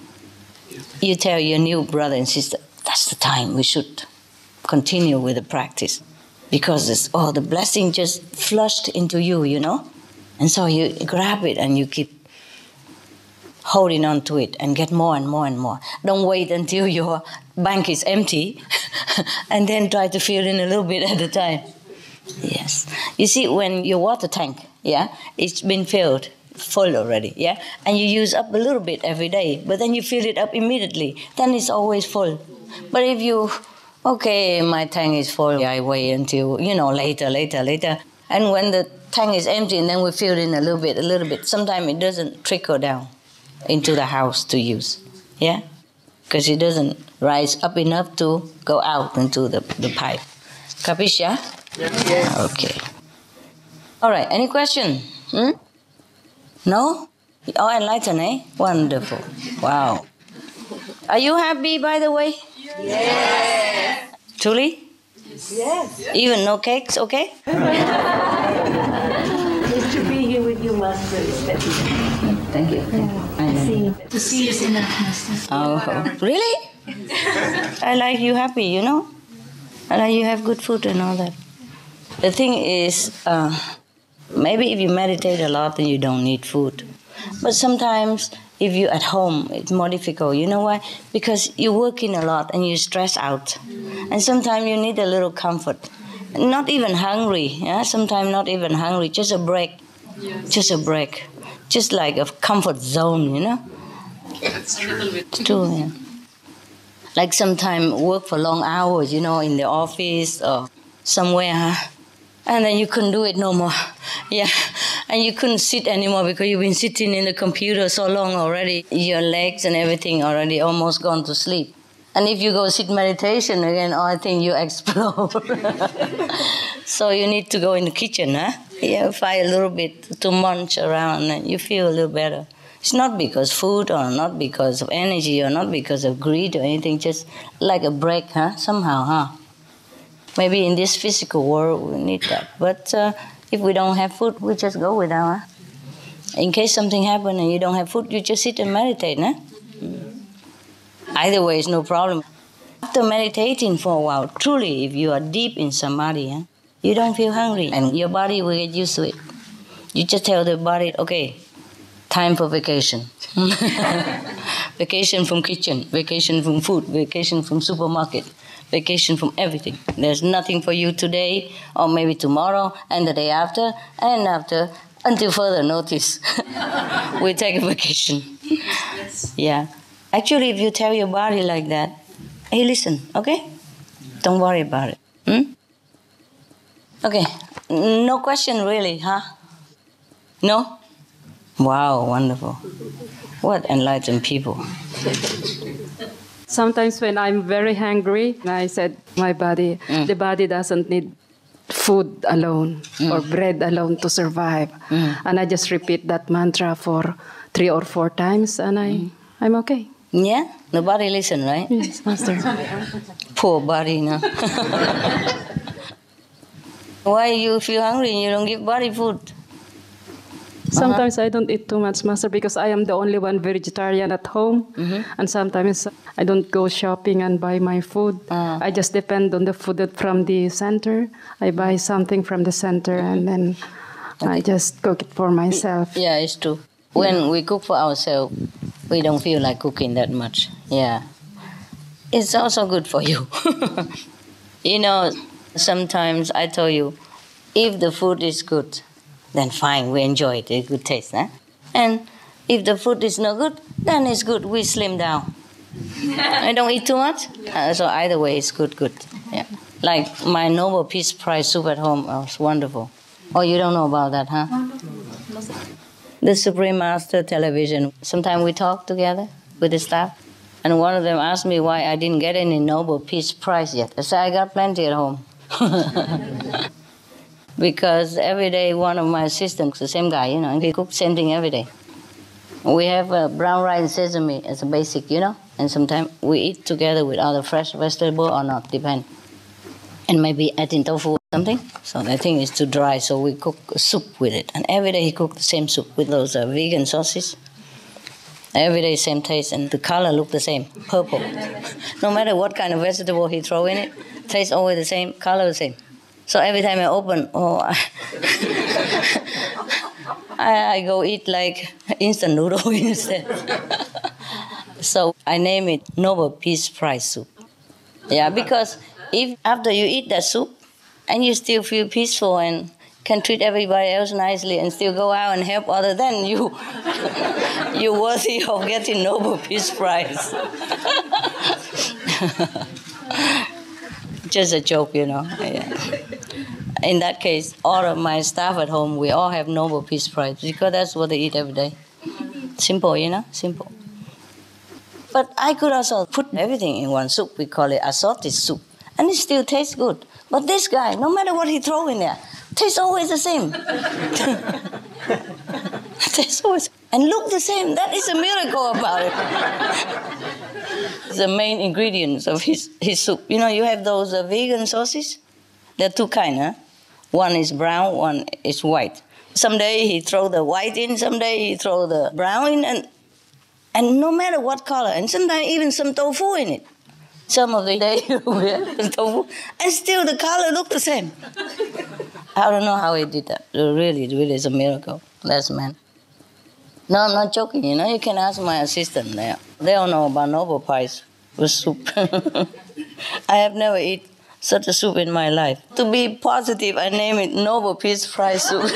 you tell your new brother and sister, that's the time we should continue with the practice. Because it's, oh, the blessing just flushed into you, you know? And so you grab it and you keep holding on to it and get more and more and more. Don't wait until your bank is empty and then try to fill in a little bit at a time. Yes. You see, when your water tank, yeah, it's been filled, full already, yeah, and you use up a little bit every day, but then you fill it up immediately, then it's always full. But if you, okay, my tank is full, I wait until, you know, later. And when the tank is empty, and then we fill in a little bit. Sometimes it doesn't trickle down into the house to use, yeah? Because it doesn't rise up enough to go out into the pipe. Capisce? Yeah? Yes. Okay. All right, any question? Hmm? No? Oh, enlightened, eh? Wonderful. Wow. Are you happy, by the way? Yes. Yes. Truly? Yes. Yes. Even no cakes, okay? To be here with you, Master, is better. Thank you. To see you is enough, Master. Oh, really? I like you happy, you know? I like you have good food and all that. The thing is, maybe if you meditate a lot, then you don't need food. But sometimes, if you're at home, it's more difficult. You know why? Because you're working a lot and you stress out. And sometimes you need a little comfort. Not even hungry, yeah? Sometimes not even hungry, just a break. Yes. Just a break. Just like a comfort zone, you know? That's true. It's true, yeah. Like sometimes work for long hours, you know, in the office or somewhere, huh? And then you couldn't do it no more. Yeah. And you couldn't sit anymore because you've been sitting in the computer so long already. Your legs and everything already almost gone to sleep. And if you go sit meditation again, I think you explode. So you need to go in the kitchen, huh? Yeah, find a little bit to munch around and you feel a little better. It's not because food or not because of energy or not because of greed or anything, just like a break, huh? Somehow, huh? Maybe in this physical world we need that. But if we don't have food, we just go without, huh? In case something happens and you don't have food, you just sit and meditate, huh? Either way, it's no problem. After meditating for a while, truly, if you are deep in Samadhi, eh, you don't feel hungry and your body will get used to it. You just tell the body, okay, time for vacation. Vacation from kitchen, vacation from food, vacation from supermarket, vacation from everything. There's nothing for you today or maybe tomorrow and the day after and after until further notice. We take a vacation. Yes. Yeah. Actually, if you tell your body like that, hey, listen, okay? Don't worry about it. Hmm? Okay, no question really, huh? No? Wow, wonderful. What enlightened people. Sometimes when I'm very hungry, I said, my body, the body doesn't need food alone or bread alone to survive. And I just repeat that mantra for 3 or 4 times and I'm okay. Yeah? The body listen, right? Yes, Master. Poor body, no? Why you feel hungry and you don't give body food? Sometimes I don't eat too much, Master, because I am the only one vegetarian at home. And sometimes I don't go shopping and buy my food. I just depend on the food from the center. I buy something from the center and then I just cook it for myself. Yeah, it's true. When we cook for ourselves, we don't feel like cooking that much, yeah. It's also good for you. You know, sometimes I tell you, if the food is good, then fine, we enjoy it, it's good taste, eh? And if the food is not good, then it's good, we slim down. I don't eat too much, so either way it's good, yeah. Like my Nobel Peace Prize soup at home, was wonderful. Oh, you don't know about that, huh? The Supreme Master Television, sometimes we talk together with the staff, and one of them asked me why I didn't get any Nobel Peace Prize yet. I said, I got plenty at home. Because every day one of my assistants, the same guy, you know, and he cooks the same thing every day. We have brown rice and sesame as a basic, you know, and sometimes we eat together with other fresh vegetable or not, depend. And maybe adding tofu or something. So I think it's too dry, so we cook soup with it. And every day he cooked the same soup with those vegan sauces. Every day same taste, and the color look the same, purple. No matter what kind of vegetable he throw in it, taste always the same, color the same. So every time I open, I go eat like instant noodle instead. So I name it Nobel Peace Prize soup. Yeah, because if after you eat that soup and you still feel peaceful and can treat everybody else nicely and still go out and help others, then you're worthy of getting Nobel Peace Prize. Just a joke, you know. Yeah. In that case, all of my staff at home, we all have Nobel Peace Prize because that's what they eat every day. Simple, you know, simple. But I could also put everything in one soup. We call it assorted soup. And it still tastes good. But this guy, no matter what he throw in there, tastes always the same. Tastes always, and look the same. That is a miracle about it. The main ingredients of his soup. You know, you have those vegan sauces. There are two kinds, huh? One is brown, one is white. Someday he throw the white in, someday he throw the brown in, and no matter what color, and sometimes even some tofu in it. Some of the day with tofu, and still the color looked the same. I don't know how he did that. Really is a miracle. That's man. No, I'm not joking, you know. You can ask my assistant there. They all know about Nobel Prize with soup. I have never eaten such a soup in my life. To be positive, I name it Nobel Peace Prize soup.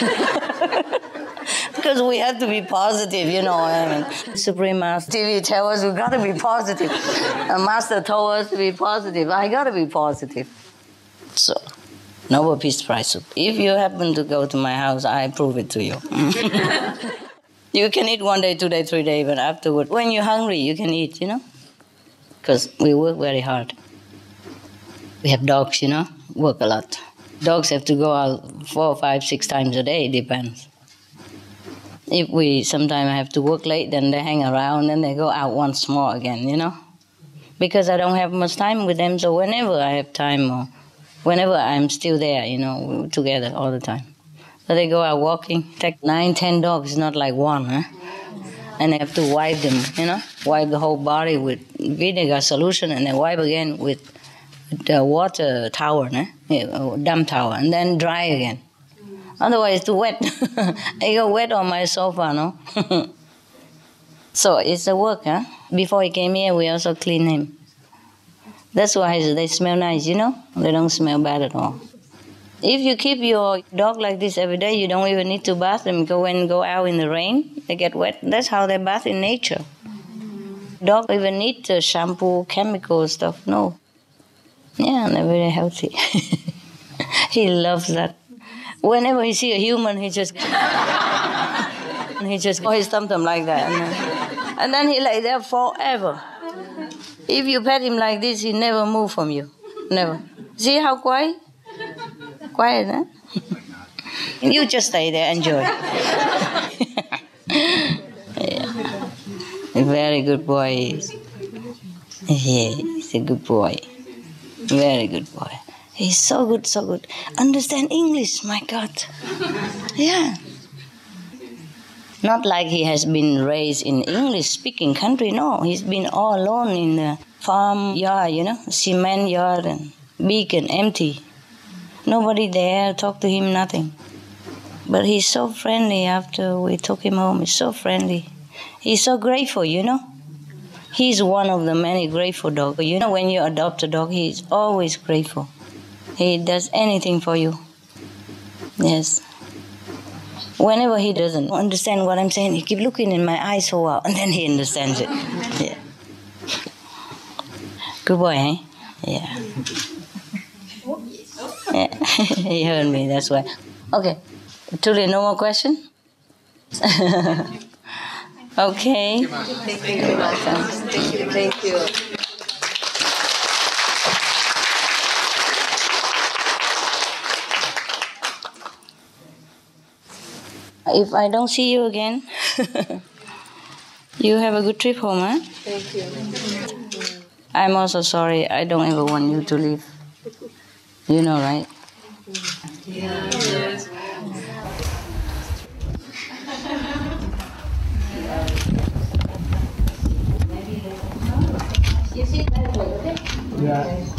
Because we have to be positive, you know. I mean, Supreme Master TV tell us we gotta be positive. A master told us to be positive. I gotta be positive. So Nobel Peace Prize soup. If you happen to go to my house, I prove it to you. You can eat 1 day, 2 day, 3 day, but afterward, when you're hungry, you can eat, you know? Because we work very hard. We have dogs, you know, work a lot. Dogs have to go out 4, 5, 6 times a day, it depends. If we sometimes have to work late, then they hang around, then they go out once more again, you know? Because I don't have much time with them, so whenever I have time, or whenever I'm still there, you know, we're together all the time. So they go out walking, take 9, 10 dogs, not like one, huh? And I have to wipe them, you know? Wipe the whole body with vinegar solution, and then wipe again with the water tower, huh? Yeah, dump tower, and then dry again. Otherwise it's too wet. I go wet on my sofa, no? So it's a work, huh? Before he came here, we also clean him. That's why they smell nice, you know? They don't smell bad at all. If you keep your dog like this every day, you don't even need to bath them. Go out in the rain, they get wet. That's how they bath in nature. Dogs even need shampoo, chemical stuff, no. Yeah, and they're very healthy. He loves that. Whenever he sees a human, he just... he just his tum-tum like that. And then he lay there forever. If you pet him like this, he never move from you. Never. See how quiet? Quiet, huh? You just stay there, enjoy. Yeah. A very good boy he is. Yeah, he's a good boy. Very good boy. He's so good, so good. Understand English, my God. Yeah. Not like he has been raised in English-speaking country, no. He's been all alone in the farm yard, you know, cement yard, and big and empty. Nobody there, talk to him, nothing. But he's so friendly after we took him home. He's so friendly. He's so grateful, you know. He's one of the many grateful dogs. You know, when you adopt a dog, he's always grateful. He does anything for you. Yes. Whenever he doesn't understand what I'm saying, he keeps looking in my eyes for a while, and then he understands it. Yeah. Good boy, eh? Yeah. Yeah. He heard me, that's why. Okay. Truly, no more question? Okay. Thank you. You're welcome. Thank you. Thank you. If I don't see you again, you have a good trip home, huh? Thank you. I'm also sorry. I don't ever want you to leave. You know, right? Yeah. Yes. Yeah.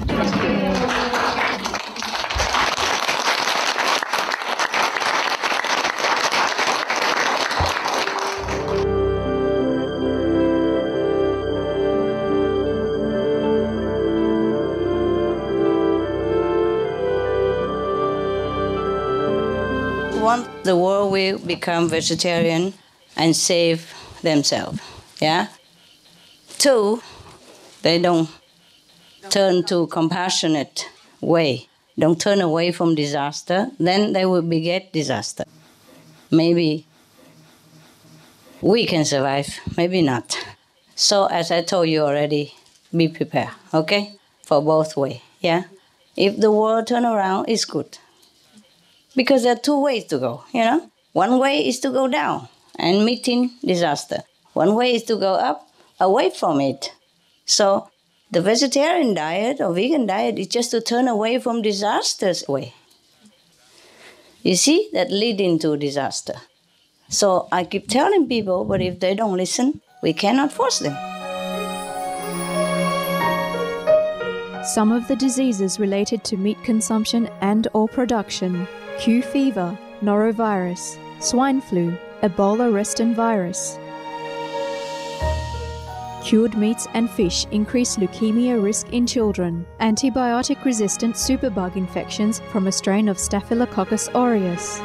The world will become vegetarian and save themselves, yeah? 2, they don't turn to compassionate way, don't turn away from disaster, then they will beget disaster. Maybe we can survive, maybe not. So as I told you already, be prepared, okay? For both way, yeah? If the world turn around, it's good. Because there are 2 ways to go, you know. One way is to go down and meeting disaster. One way is to go up, away from it. So the vegetarian diet or vegan diet is just to turn away from disaster's way. You see, that leading to disaster. So I keep telling people, but if they don't listen, we cannot force them. Some of the diseases related to meat consumption and or production: Q fever, norovirus, swine flu, Ebola-resistant virus. Cured meats and fish increase leukemia risk in children. Antibiotic-resistant superbug infections from a strain of Staphylococcus aureus.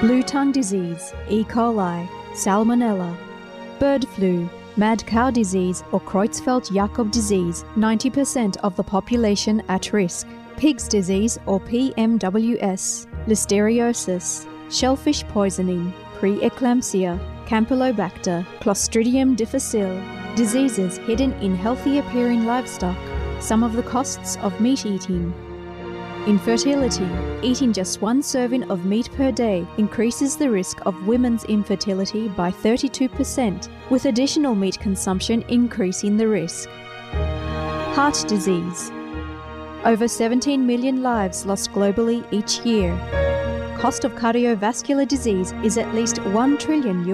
Blue tongue disease, E. coli, salmonella. Bird flu, mad cow disease or Creutzfeldt-Jakob disease, 90% of the population at risk. pig's disease or PMWS, listeriosis, shellfish poisoning, preeclampsia, Campylobacter, Clostridium difficile, diseases hidden in healthy-appearing livestock, some of the costs of meat-eating. Infertility. Eating just one serving of meat per day increases the risk of women's infertility by 32%, with additional meat consumption increasing the risk. Heart disease. Over 17 million lives lost globally each year. Cost of cardiovascular disease is at least $1 trillion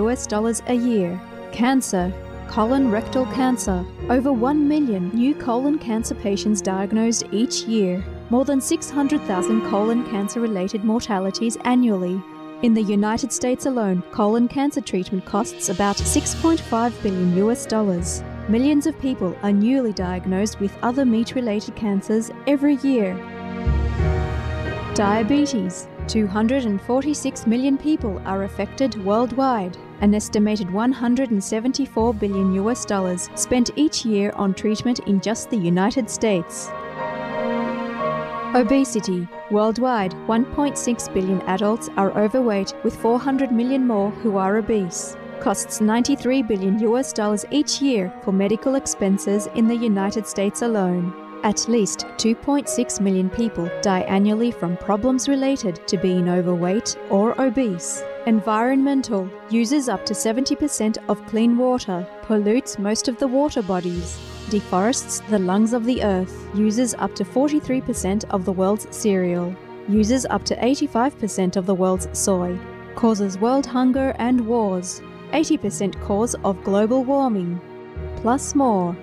a year. Cancer. Colon rectal cancer. Over 1 million new colon cancer patients diagnosed each year. More than 600,000 colon cancer-related mortalities annually. In the United States alone, colon cancer treatment costs about $6.5 billion. Millions of people are newly diagnosed with other meat-related cancers every year. Diabetes. 246 million people are affected worldwide. An estimated $174 billion spent each year on treatment in just the United States. Obesity. Worldwide, 1.6 billion adults are overweight, with 400 million more who are obese. Costs $93 billion each year for medical expenses in the United States alone. At least 2.6 million people die annually from problems related to being overweight or obese. Environmental. Uses up to 70% of clean water, pollutes most of the water bodies, deforests the lungs of the earth, uses up to 43% of the world's cereal, uses up to 85% of the world's soy, causes world hunger and wars, 80% cause of global warming, plus more.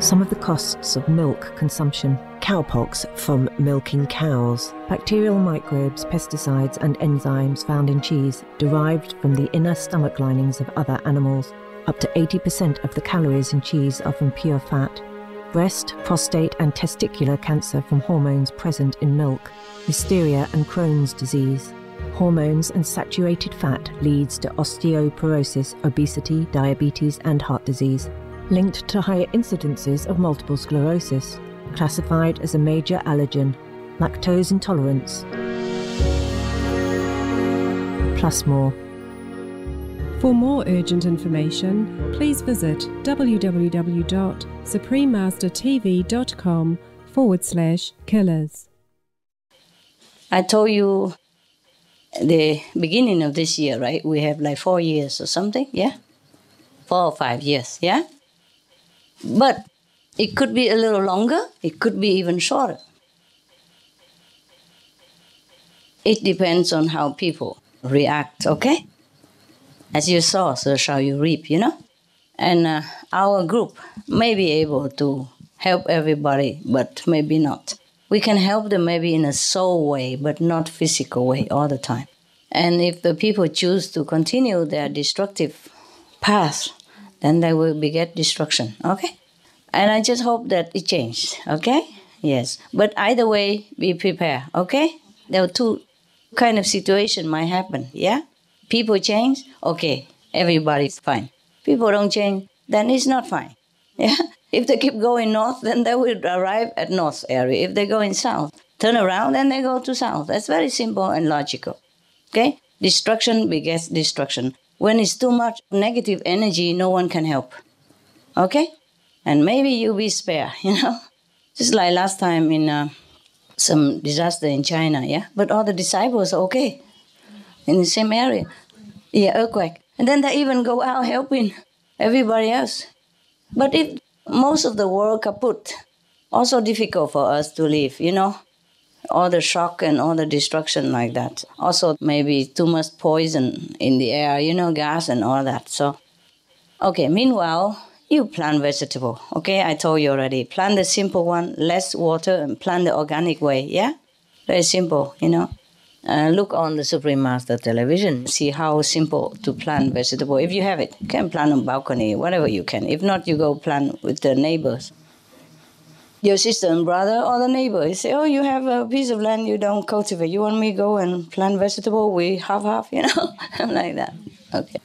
Some of the costs of milk consumption. Cowpox from milking cows. Bacterial microbes, pesticides and enzymes found in cheese derived from the inner stomach linings of other animals. Up to 80% of the calories in cheese are from pure fat. Breast, prostate and testicular cancer from hormones present in milk. Listeria and Crohn's disease. Hormones and saturated fat leads to osteoporosis, obesity, diabetes and heart disease. Linked to higher incidences of multiple sclerosis, classified as a major allergen, lactose intolerance, plus more. For more urgent information, please visit suprememastertv.com/killers. I told you the beginning of this year, right? We have like 4 years or something, yeah? 4 or 5 years, yeah? But it could be a little longer, it could be even shorter. It depends on how people react, okay? As you sow, so shall you reap, you know? And our group may be able to help everybody, but maybe not. We can help them maybe in a soul way, but not physical way all the time. And if the people choose to continue their destructive path, then they will beget destruction, okay? And I just hope that it changed, okay? Yes. But either way, be prepared, okay? There are two kind of situation might happen, yeah? People change, okay, everybody's fine. People don't change, then it's not fine, yeah? If they keep going north, then they will arrive at north area. If they go in south, turn around, and they go to south. That's very simple and logical, okay? Destruction begets destruction. When it's too much negative energy, no one can help, okay? And maybe you'll be spared, you know? Just like last time in some disaster in China, yeah? But all the disciples are okay, in the same area. Yeah, earthquake. And then they even go out helping everybody else. But if most of the world kaput, also difficult for us to live, you know? All the shock and all the destruction like that. Also, maybe too much poison in the air, you know, gas and all that. So, okay, meanwhile, you plant vegetable, okay? I told you already. Plant the simple one, less water, and plant the organic way, yeah? Very simple, you know? Look on the Supreme Master Television, see how simple to plant vegetable. If you have it, you can plant on balcony, whatever you can. If not, you go plant with the neighbors. Your sister and brother or the neighbor, you say, oh, you have a piece of land you don't cultivate. You want me to go and plant vegetable? We half-half, you know, like that. Okay.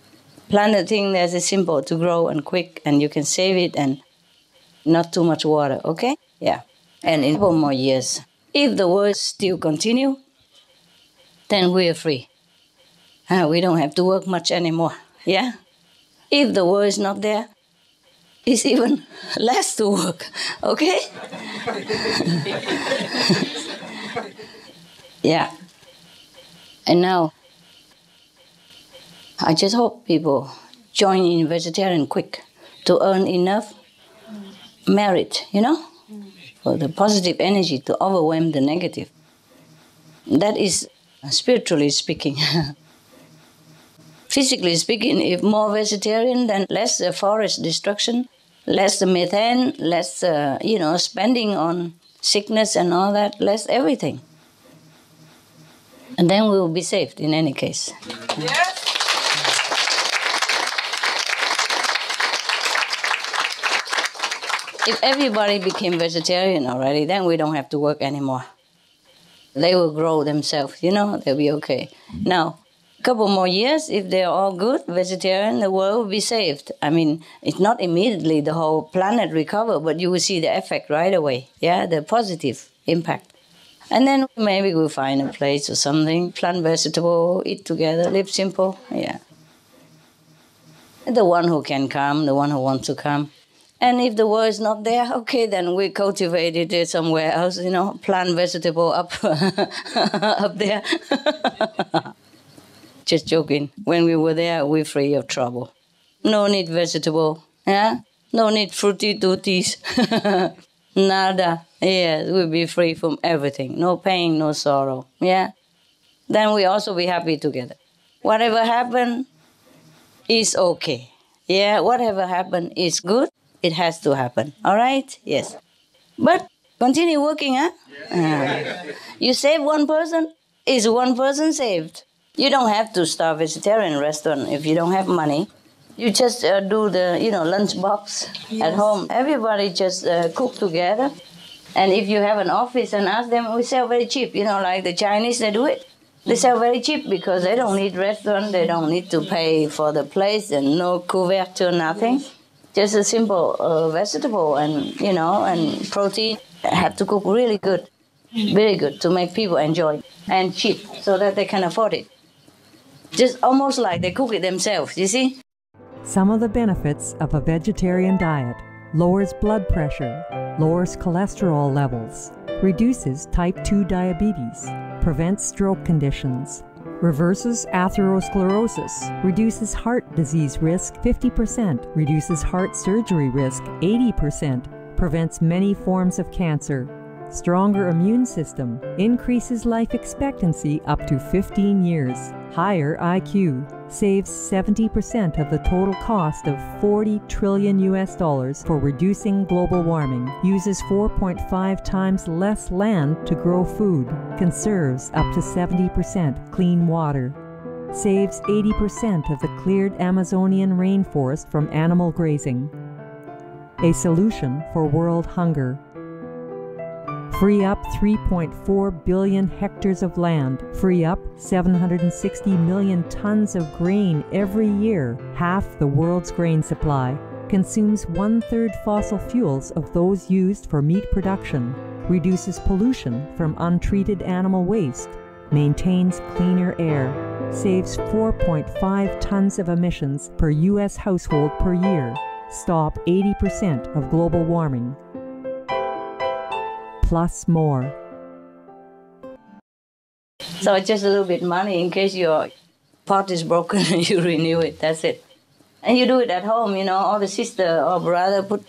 Plant a thing that is simple to grow and quick, and you can save it and not too much water, okay? Yeah. And in a couple more years, if the wars still continue, then we are free. We don't have to work much anymore. Yeah. If the war is not there, it's even less to work. Okay. Yeah. And now, I just hope people join in vegetarian quick to earn enough merit, you know, for the positive energy to overwhelm the negative. That is spiritually speaking. Physically speaking, if more vegetarian, then less forest destruction, less the methane, less, you know, spending on sickness and all that, less everything. And then we will be saved in any case. Yes. If everybody became vegetarian already, then we don't have to work anymore. They will grow themselves, you know, they'll be okay. Now, a couple more years, if they're all good, vegetarian, the world will be saved. I mean, it's not immediately the whole planet recover, but you will see the effect right away, yeah, the positive impact. And then maybe we'll find a place or something, plant vegetable, eat together, live simple, yeah. The one who can come, the one who wants to come. And if the world is not there, okay, then we cultivated it somewhere else, you know, plant vegetable up, up there. Just joking. When we were there, we're free of trouble. No need vegetable, yeah? No need fruity tooties. Nada. Yes, we'll be free from everything. No pain, no sorrow. Yeah? Then we also be happy together. Whatever happened is okay. Yeah, whatever happened is good. It has to happen. All right? Yes. But continue working, huh? You save one person, is one person saved? You don't have to start a vegetarian restaurant if you don't have money. You just do the, you know, lunch box at home. Everybody just cook together. And if you have an office and ask them, we sell very cheap. You know, like the Chinese, they do it. They sell very cheap because they don't need restaurant. They don't need to pay for the place and no couverture, nothing. Just a simple vegetable and, you know, and protein. I had to cook really good, very good to make people enjoy it and cheap so that they can afford it. Just almost like they cook it themselves, you see? Some of the benefits of a vegetarian diet: lowers blood pressure, lowers cholesterol levels, reduces type 2 diabetes, prevents stroke conditions, reverses atherosclerosis, reduces heart disease risk 50%, reduces heart surgery risk 80%, prevents many forms of cancer, stronger immune system, increases life expectancy up to 15 years, higher IQ, saves 70% of the total cost of $40 trillion for reducing global warming, uses 4.5 times less land to grow food, conserves up to 70% clean water, saves 80% of the cleared Amazonian rainforest from animal grazing. A solution for world hunger. Free up 3.4 billion hectares of land, free up 760 million tons of grain every year, half the world's grain supply, consumes one-third fossil fuels of those used for meat production, reduces pollution from untreated animal waste, maintains cleaner air, saves 4.5 tons of emissions per U.S. household per year, stop 80% of global warming. Plus more. So just a little bit money in case your pot is broken and you renew it, that's it. And you do it at home, you know, all the sister or brother put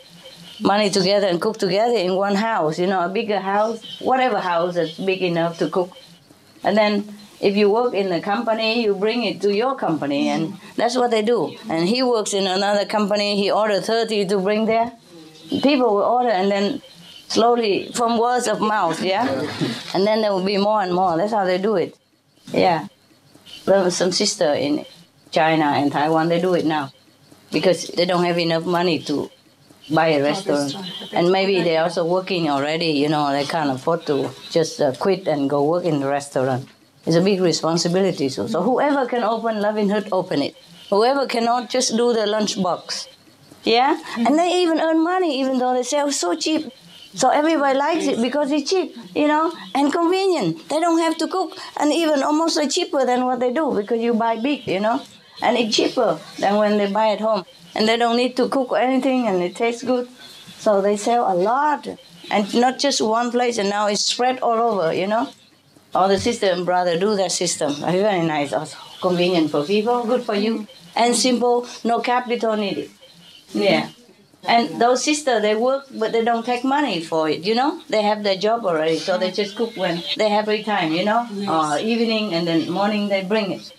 money together and cook together in one house, you know, a bigger house, whatever house that's big enough to cook. And then if you work in a company, you bring it to your company, and that's what they do. And he works in another company, he ordered 30 to bring there. People will order and then slowly, from words of mouth, yeah? And then there will be more and more. That's how they do it. Yeah. There was some sister in China and Taiwan, they do it now because they don't have enough money to buy a restaurant. And maybe they're also working already, you know, they can't afford to just quit and go work in the restaurant. It's a big responsibility. So whoever can open Loving Hut, open it. Whoever cannot, just do the lunch box. Yeah? And they even earn money even though they sell so cheap. So everybody likes it because it's cheap, you know, and convenient. They don't have to cook, and even almost cheaper than what they do because you buy big, you know, and it's cheaper than when they buy at home. And they don't need to cook anything, and it tastes good. So they sell a lot, and not just one place, and now it's spread all over, you know. All the sister and brother do that system. Very nice, also convenient for people, good for you. And simple, no capital needed. Yeah. And those sisters, they work, but they don't take money for it, you know? They have their job already, so they just cook when they have free time, you know? Yes. Or evening, and then morning they bring it.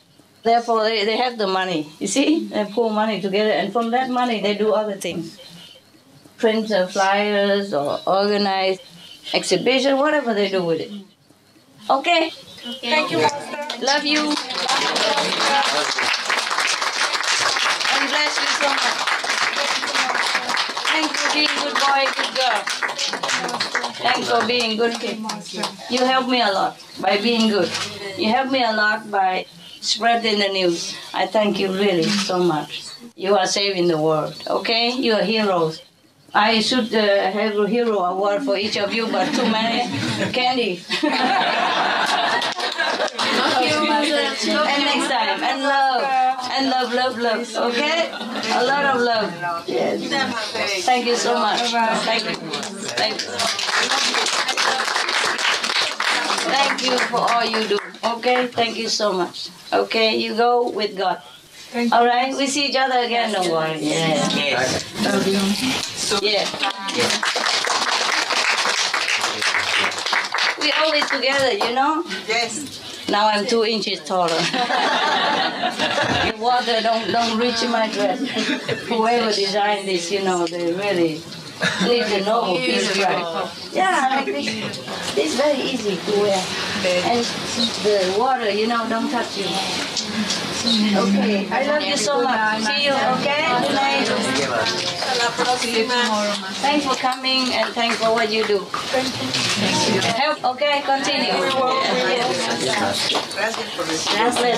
Therefore, they have the money, you see? They pull money together, and from that money they do other things. Print flyers, or organize exhibition, whatever they do with it. Okay? Thank you, Master. Love you. And bless you so much. Thanks for being good boy, good girl. Thanks for being good kid. You help me a lot by being good. You help me a lot by spreading the news. I thank you really so much. You are saving the world, okay? You are heroes. I should have a hero award for each of you, but too many candy. And next time, and love. And love, okay? A lot of love. Yes. Thank you so much. Thank you. Thank you for all you do, okay? Thank you so much. Okay, you go with God. All right? We see each other again, don't worry. Yeah. We're always together, you know? Yes. Now I'm 2 inches taller. The water don't reach my dress. Whoever designed this, you know, they really live the noble piece, right? Yeah, like this. It's very easy to wear. And the water, you know, don't touch you. Okay, I love you so much. See you, okay? Good night. Thanks for coming, and thanks for what you do. Thank you. Help, okay? Continue. That's it.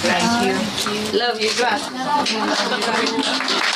Thank you. Love you, God.